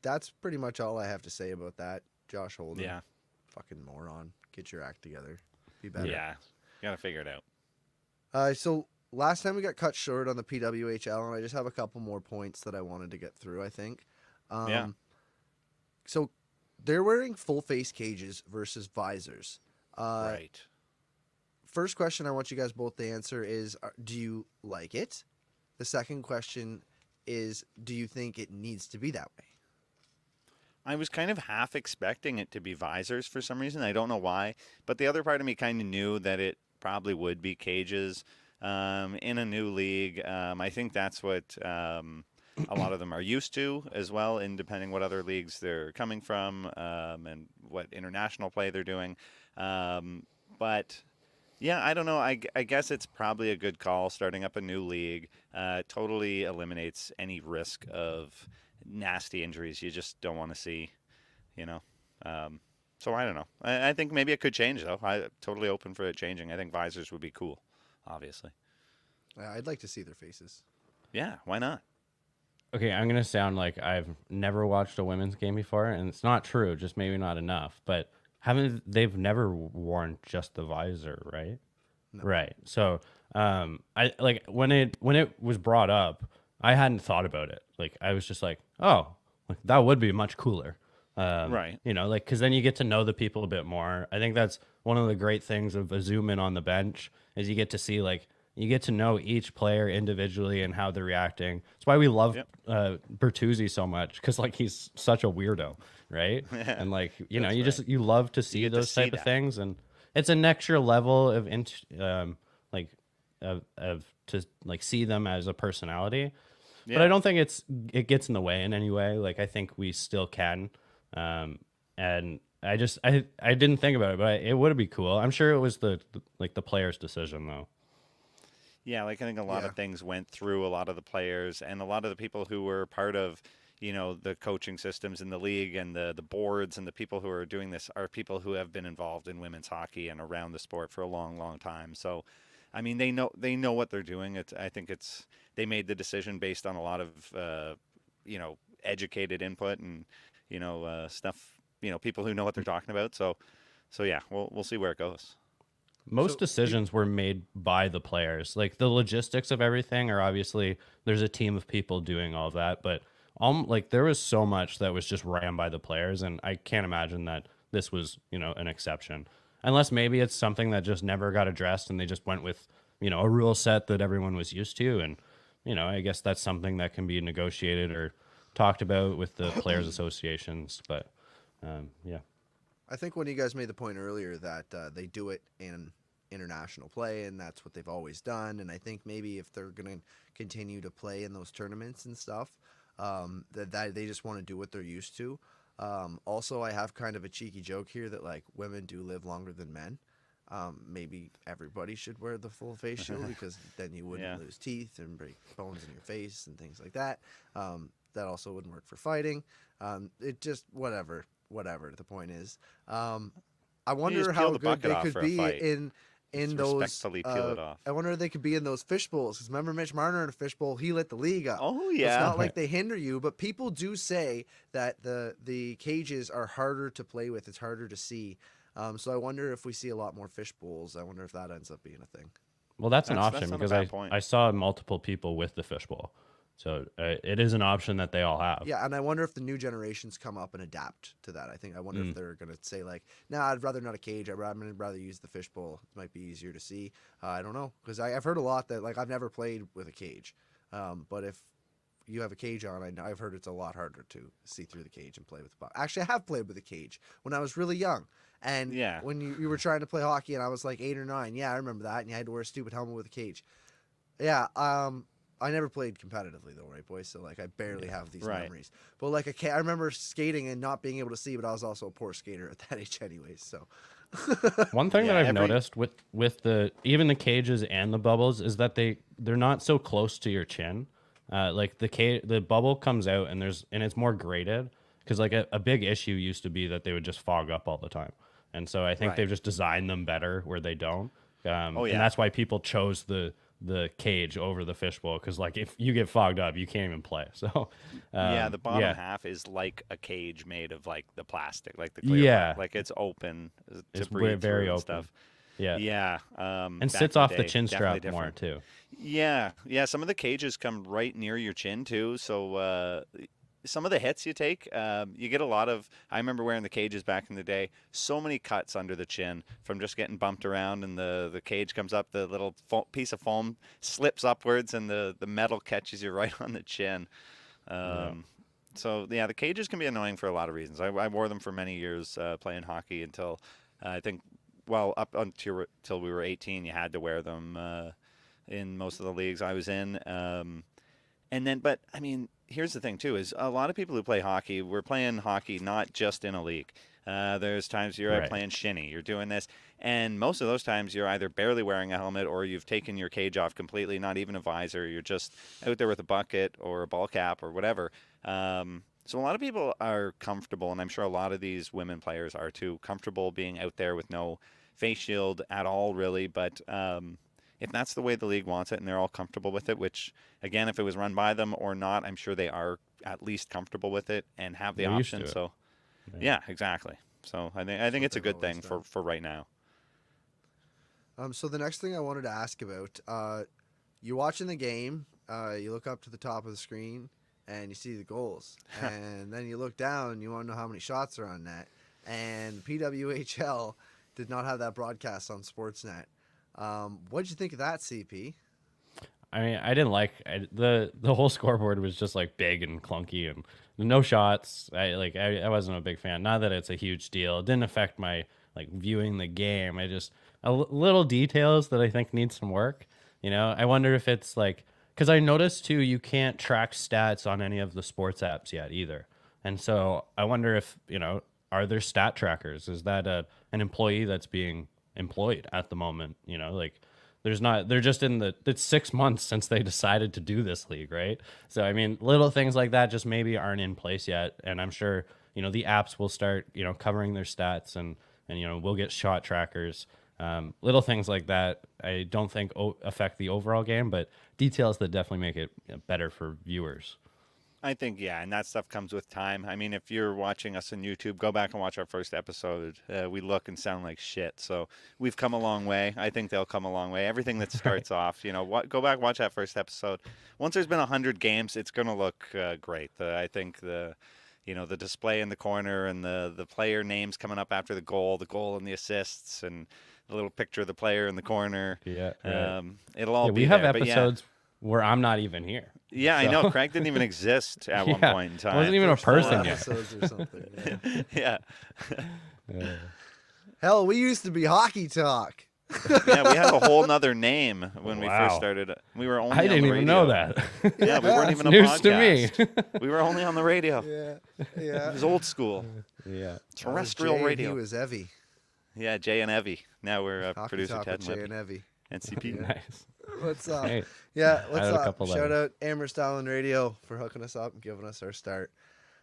that's pretty much all I have to say about that. Josh Holden, yeah, fucking moron. Get your act together. Be better. Yeah, gotta figure it out. So last time we got cut short on the PWHL, and I just have a couple more points that I wanted to get through. I think. So they're wearing full face cages versus visors. Right. First question I want you guys both to answer is, do you like it? The second question is, do you think it needs to be that way? I was kind of half expecting it to be visors for some reason. I don't know why. But the other part of me kind of knew that it probably would be cages. in a new league. I think that's what a lot of them are used to as well, and depending what other leagues they're coming from and what international play they're doing. But yeah, I don't know. I guess it's probably a good call. Starting up a new league totally eliminates any risk of nasty injuries you just don't want to see, you know. So I don't know. I think maybe it could change, though. I'm totally open for it changing. I think visors would be cool, obviously. I'd like to see their faces. Yeah, why not? Okay, I'm going to sound like I've never watched a women's game before, and it's not true, just maybe not enough. But they've never worn just the visor, right? No. Right. So I like when it was brought up, I hadn't thought about it. Like, I was just like, oh, that would be much cooler. Right. You know, like, because then you get to know the people a bit more. I think that's one of the great things of a zoom in on the bench is you get to see, like, you get to know each player individually and how they're reacting. That's why we love Bertuzzi so much, because, like, he's such a weirdo, right? And, like, you know, you just, you love to see those type of things. And it's an extra level of, to see them as a personality. Yeah. But I don't think it gets in the way in any way. Like, I think we still can. And I just, I didn't think about it, but it would be cool. I'm sure it was the player's decision, though. Yeah, like, I think a lot of things went through a lot of the players and a lot of the people who were part of, you know, the coaching systems in the league and the boards, and the people who are doing this are people who have been involved in women's hockey and around the sport for a long, long time. So, I mean, they know what they're doing. I think they made the decision based on a lot of, you know, educated input and, you know, stuff, you know, people who know what they're talking about. So yeah, we'll see where it goes. Most decisions were made by the players. Like, the logistics of everything are obviously, there's a team of people doing all that, but like, there was so much that was just ran by the players, and I can't imagine that this was, you know, an exception. Unless maybe it's something that just never got addressed and they just went with, you know, a rule set that everyone was used to, and, you know, I guess that's something that can be negotiated or talked about with the players' associations, but yeah. I think one of you guys made the point earlier that they do it in international play, and that's what they've always done. And I think maybe if they're going to continue to play in those tournaments and stuff, that they just want to do what they're used to. Also, I have kind of a cheeky joke here that, like, women do live longer than men. Maybe everybody should wear the full face shield because then you wouldn't lose teeth and break bones in your face and things like that. That also wouldn't work for fighting. It just, whatever the point is. I wonder how good they could be in those, respectfully peel it off. I wonder if they could be in those fish bowls, because remember Mitch Marner in a fish bowl, he lit the league up. Oh yeah, it's not like they hinder you, but people do say that the cages are harder to play with, it's harder to see. So I wonder if we see a lot more fish bowls. I wonder if that ends up being a thing. Well, that's an option, because I saw multiple people with the fish bowl. So it is an option that they all have. Yeah, and I wonder if the new generations come up and adapt to that. I wonder if they're going to say, like, nah, I'd rather not a cage. I'm going to rather use the fishbowl. It might be easier to see. I don't know, because I've heard a lot that, like, I've never played with a cage. But if you have a cage on, I've heard it's a lot harder to see through the cage and play with the puck. Actually, I have played with a cage when I was really young. And when you were trying to play hockey and I was, like, 8 or 9. Yeah, I remember that. And you had to wear a stupid helmet with a cage. Yeah, I never played competitively, though, right, boys? So, like, I barely have these memories. But, like, I remember skating and not being able to see, but I was also a poor skater at that age anyways, so. One thing that I've noticed with even the cages and the bubbles is that they're not so close to your chin. Like, the bubble comes out, and it's more graded, because, like, a big issue used to be that they would just fog up all the time. And so I think they've just designed them better where they don't. And that's why people chose the cage over the fishbowl, because, like, if you get fogged up, you can't even play. So the bottom half is like a cage made of, like, the plastic, like the clear plastic. Like, it's open to breathe very open stuff. And sits off the chin strap more too. Some of the cages come right near your chin too, so some of the hits you take, you get a lot of, I remember wearing the cages back in the day, so many cuts under the chin from just getting bumped around, and the cage comes up, the little piece of foam slips upwards, and the metal catches you right on the chin. So, yeah, the cages can be annoying for a lot of reasons. I wore them for many years playing hockey until, I think, well, up until we were 18, you had to wear them in most of the leagues I was in. And then, but I mean, here's the thing too, is a lot of people who play hockey, we're playing hockey not just in a league. There's times you're out playing shinny, you're doing this, and most of those times you're either barely wearing a helmet or you've taken your cage off completely, not even a visor. You're just out there with a bucket or a ball cap or whatever. So a lot of people are comfortable, and I'm sure a lot of these women players are too, comfortable being out there with no face shield at all, really. But if that's the way the league wants it and they're all comfortable with it, which, again, if it was run by them or not, I'm sure they are at least comfortable with it and have the option. So, yeah, exactly. So I think it's a good thing for right now. So the next thing I wanted to ask about, you're watching the game, you look up to the top of the screen, and you see the goals. And then you look down, and you want to know how many shots are on net. And PWHL did not have that broadcast on Sportsnet. What did you think of that, CP? I mean, I didn't like the whole scoreboard was just like big and clunky and no shots. I wasn't a big fan. Not that it's a huge deal. It didn't affect my like viewing the game. I just little details that I think need some work. You know, I wonder if it's like, because I noticed too, you can't track stats on any of the sports apps yet either. And so I wonder if, you know, are there stat trackers? Is that an employee that's being employed at the moment? You know, like there's not, they're just in the, it's 6 months since they decided to do this league, right? So, I mean, little things like that just maybe aren't in place yet. And I'm sure, you know, the apps will start, you know, covering their stats and you know, we'll get shot trackers. Little things like that I don't think affect the overall game, but details that definitely make it better for viewers. I think, yeah, and that stuff comes with time. I mean, if you're watching us on YouTube, go back and watch our first episode. We look and sound like shit, so we've come a long way. I think they'll come a long way. Everything that starts off, you know, go back and watch that first episode. Once there's been 100 games, it's going to look great. I think the... You know, the display in the corner and the player names coming up after the goal and the assists and the little picture of the player in the corner. Yeah. Right. It'll all be we have there, episodes where I'm not even here. Yeah, so. I know. Craig didn't even exist at one point in time. I wasn't even a person yet. Or something. Yeah. Yeah. Hell, we used to be Hockey Talk. Yeah, we had a whole nother name when we first started. We were only I didn't even know that. Yeah, we weren't even a podcast. News to me. We were only on the radio. Yeah. It was old school. Yeah. Terrestrial radio. He was Evie. Yeah, Jay and Evie. Now we're producer Ted and Jay and Evie. NCP. Nice. What's up? Hey. Yeah, what's up? Shout out Amherst Island Radio for hooking us up and giving us our start.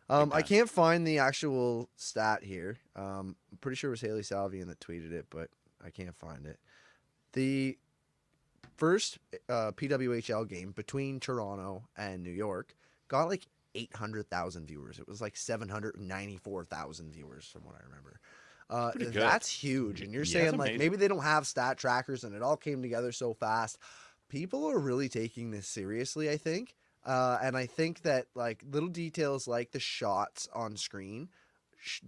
I can't find the actual stat here. I'm pretty sure it was Haley Salvian that tweeted it, but I can't find it. The first PWHL game between Toronto and New York got like 800,000 viewers. It was like 794,000 viewers from what I remember. That's huge. And you're saying like maybe they don't have stat trackers and it all came together so fast. People are really taking this seriously, I think. And I think that like little details like the shots on screen,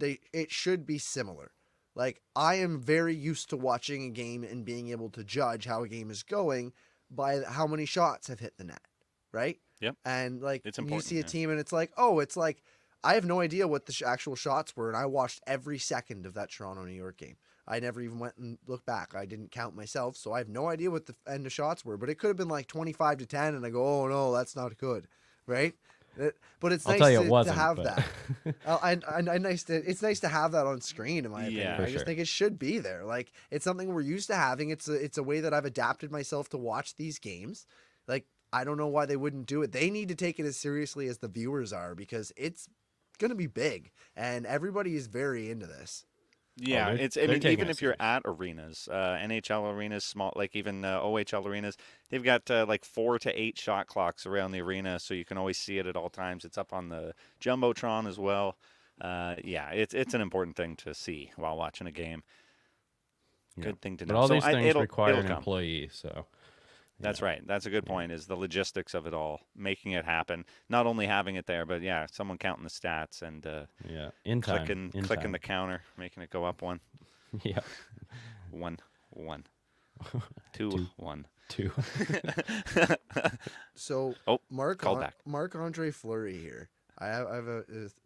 it should be similar. Like, I am very used to watching a game and being able to judge how a game is going by how many shots have hit the net, right? Yep. And, like, you see a team and it's like, oh, it's like, I have no idea what the actual shots were, and I watched every second of that Toronto-New York game. I never even went and looked back. I didn't count myself, so I have no idea what the end of shots were. But it could have been, like, 25-10, and I go, oh, no, that's not good, right? But it's nice to have that. It's nice to have that on screen, in my opinion. Yeah, I just think it should be there. Like, it's something we're used to having. It's a way that I've adapted myself to watch these games. Like, I don't know why they wouldn't do it. They need to take it as seriously as the viewers are, because it's going to be big, and everybody is very into this. Yeah, I mean, even if you're at arenas, NHL arenas, small, like even OHL arenas, they've got like 4 to 8 shot clocks around the arena, so you can always see it at all times. It's up on the Jumbotron as well. Yeah, it's an important thing to see while watching a game. Good thing to know. But all these things require an employee, so... That's right. That's a good point, is the logistics of it all, making it happen. Not only having it there, but, yeah, someone counting the stats and clicking the counter, making it go up one. Yeah. 1-1. 2-1. 2. So, Marc-Andre Fleury here. I have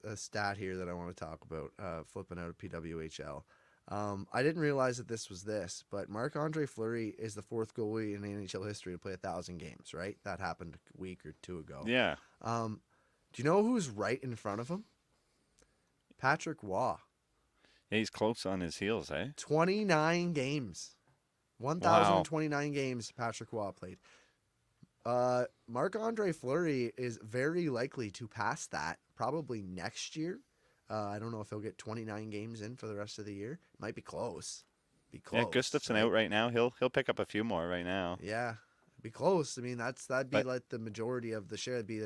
a stat here that I want to talk about, flipping out of PWHL. I didn't realize that this was this, but Marc-Andre Fleury is the fourth goalie in NHL history to play 1,000 games, right? That happened a week or two ago. Yeah. Do you know who's right in front of him? Patrick Waugh. Yeah, he's close on his heels, eh? 29 games. 1,029 games Patrick Waugh played. Marc-Andre Fleury is very likely to pass that probably next year. I don't know if he'll get 29 games in for the rest of the year. Might be close. Yeah, Gustafsson out right now. He'll pick up a few more right now. Yeah, be close. I mean, that'd be like the majority of the share. It'd be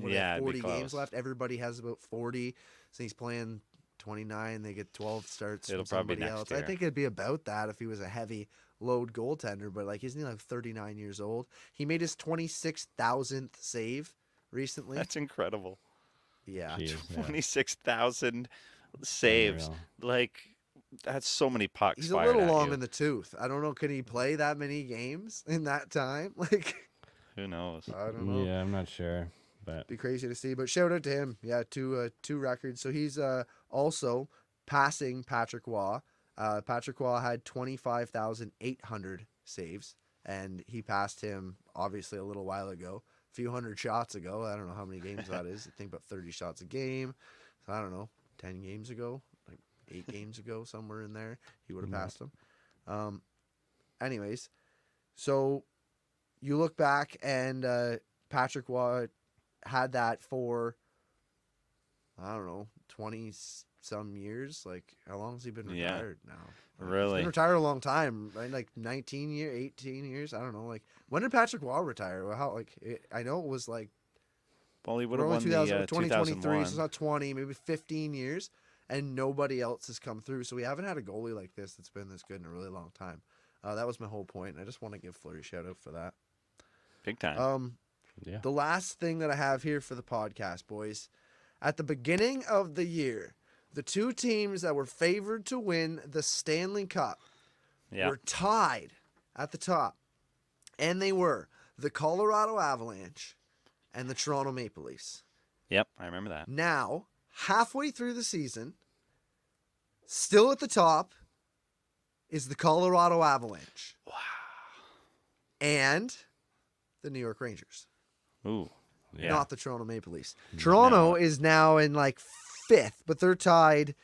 40 games left. Everybody has about 40, so he's playing 29. They get 12 starts from somebody else. I think it'd be about that if he was a heavy load goaltender. But like, isn't he like 39 years old? He made his 26,000th save recently. That's incredible. Yeah, 26,000 saves. Like, that's so many pucks. He's a little long in the tooth. I don't know. Can he play that many games in that time? Like, who knows? I don't know. Yeah, I'm not sure. But be crazy to see. But shout out to him. Yeah, two records. So he's also passing Patrick Waugh. Patrick Waugh had 25,800 saves, and he passed him obviously a little while ago. Few hundred shots ago. I don't know how many games that is. I think about 30 shots a game. So I don't know, 10 games ago, like 8 games ago, somewhere in there, he would have passed him. Anyways, so you look back and Patrick Waugh had that for, I don't know, 20-some years. Like, how long has he been retired now? Really? He's been retired a long time, right? Like 19 years, 18 years. I don't know. Like, when did Patrick Waugh retire? How? Like, I know it was like, well, he would have won 2023, so it's not 20, maybe 15 years, and nobody else has come through. So we haven't had a goalie like this that's been this good in a really long time. That was my whole point, and I just want to give Fleury a shout out for that. Big time. Yeah. The last thing that I have here for the podcast, boys, at the beginning of the year, the two teams that were favored to win the Stanley Cup were tied at the top. And they were the Colorado Avalanche and the Toronto Maple Leafs. Yep, I remember that. Now, halfway through the season, still at the top is the Colorado Avalanche. Wow. And the New York Rangers. Ooh, yeah. Not the Toronto Maple Leafs. Toronto is now in like fifth, but they're tied.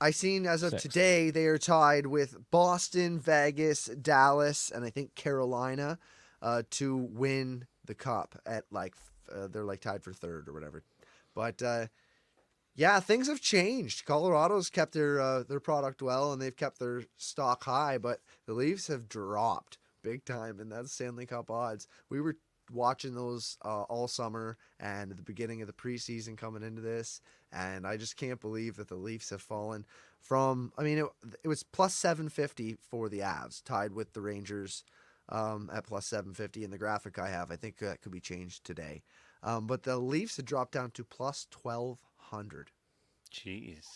I seen as of today, they are tied with Boston, Vegas, Dallas, and I think Carolina to win the cup at like, they're like tied for third or whatever. But yeah, things have changed. Colorado's kept their product well, and they've kept their stock high, but the Leafs have dropped big time, and that's Stanley Cup odds. We were watching those all summer and at the beginning of the preseason coming into this, and I just can't believe that the Leafs have fallen from, I mean, it was plus 750 for the Avs, tied with the Rangers at plus 750 in the graphic I have. I think that could be changed today. But the Leafs had dropped down to plus 1,200. Jeez.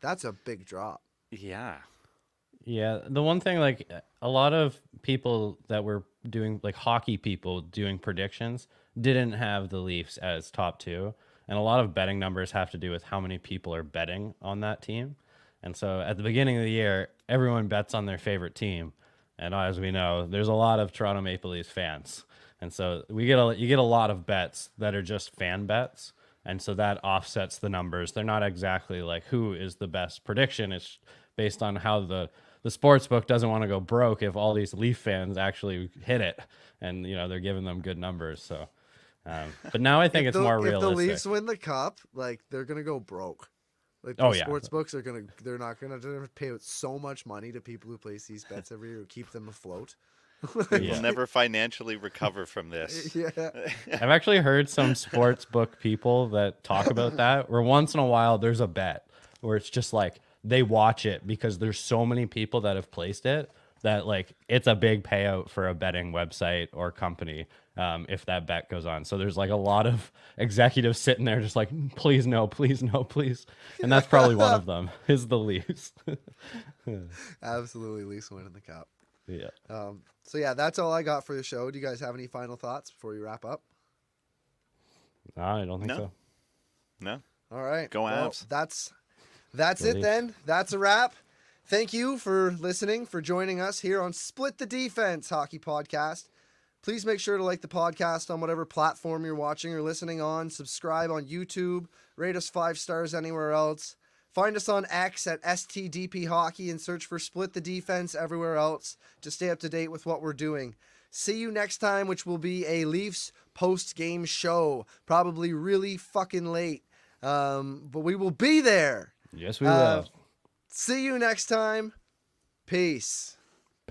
That's a big drop. Yeah. Yeah, the one thing, like, a lot of people that were doing, like, hockey people doing predictions didn't have the Leafs as top two. And a lot of betting numbers have to do with how many people are betting on that team. And so at the beginning of the year, everyone bets on their favorite team. And as we know, there's a lot of Toronto Maple Leafs fans. And so you get a lot of bets that are just fan bets. And so that offsets the numbers. They're not exactly like who is the best prediction. It's based on how the sports book doesn't want to go broke if all these Leaf fans actually hit it, and you know they're giving them good numbers. So, but now I think it's more realistic. If the Leafs win the cup, like they're gonna go broke. Like the sports books are they're not gonna pay out so much money to people who place these bets every year to keep them afloat. We'll never financially recover from this. I've actually heard some sports book people that talk about that. Where once in a while there's a bet where it's just like, they watch it because there's so many people that have placed it that like it's a big payout for a betting website or company if that bet goes on. So there's like a lot of executives sitting there just like, please no, please no, please. And that's probably one of them is the Leafs. Absolutely, Leafs winning the cup. Yeah. So yeah, that's all I got for the show. Do you guys have any final thoughts before we wrap up? No, I don't think so. No. All right. Go Avs. That's it then. That's a wrap. Thank you for listening, for joining us here on Split the Defense Hockey Podcast. Please make sure to like the podcast on whatever platform you're watching or listening on. Subscribe on YouTube. Rate us 5 stars anywhere else. Find us on X at STDP Hockey and search for Split the Defense everywhere else to stay up to date with what we're doing. See you next time, which will be a Leafs post-game show. Probably really fucking late. But we will be there. Yes, we will. See you next time. Peace.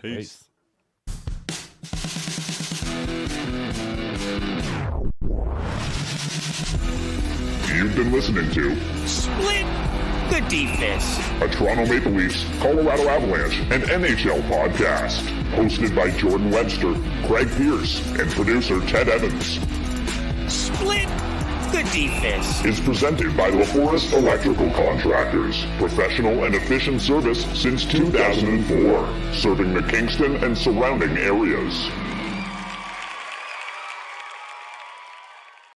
Peace. You've been listening to Split the Defense, a Toronto Maple Leafs, Colorado Avalanche, and NHL podcast, hosted by Jordan Webster, Craig Pierce, and producer Ted Evans. Split the Defense is presented by LaForest Electrical Contractors, professional and efficient service since 2004, serving the Kingston and surrounding areas.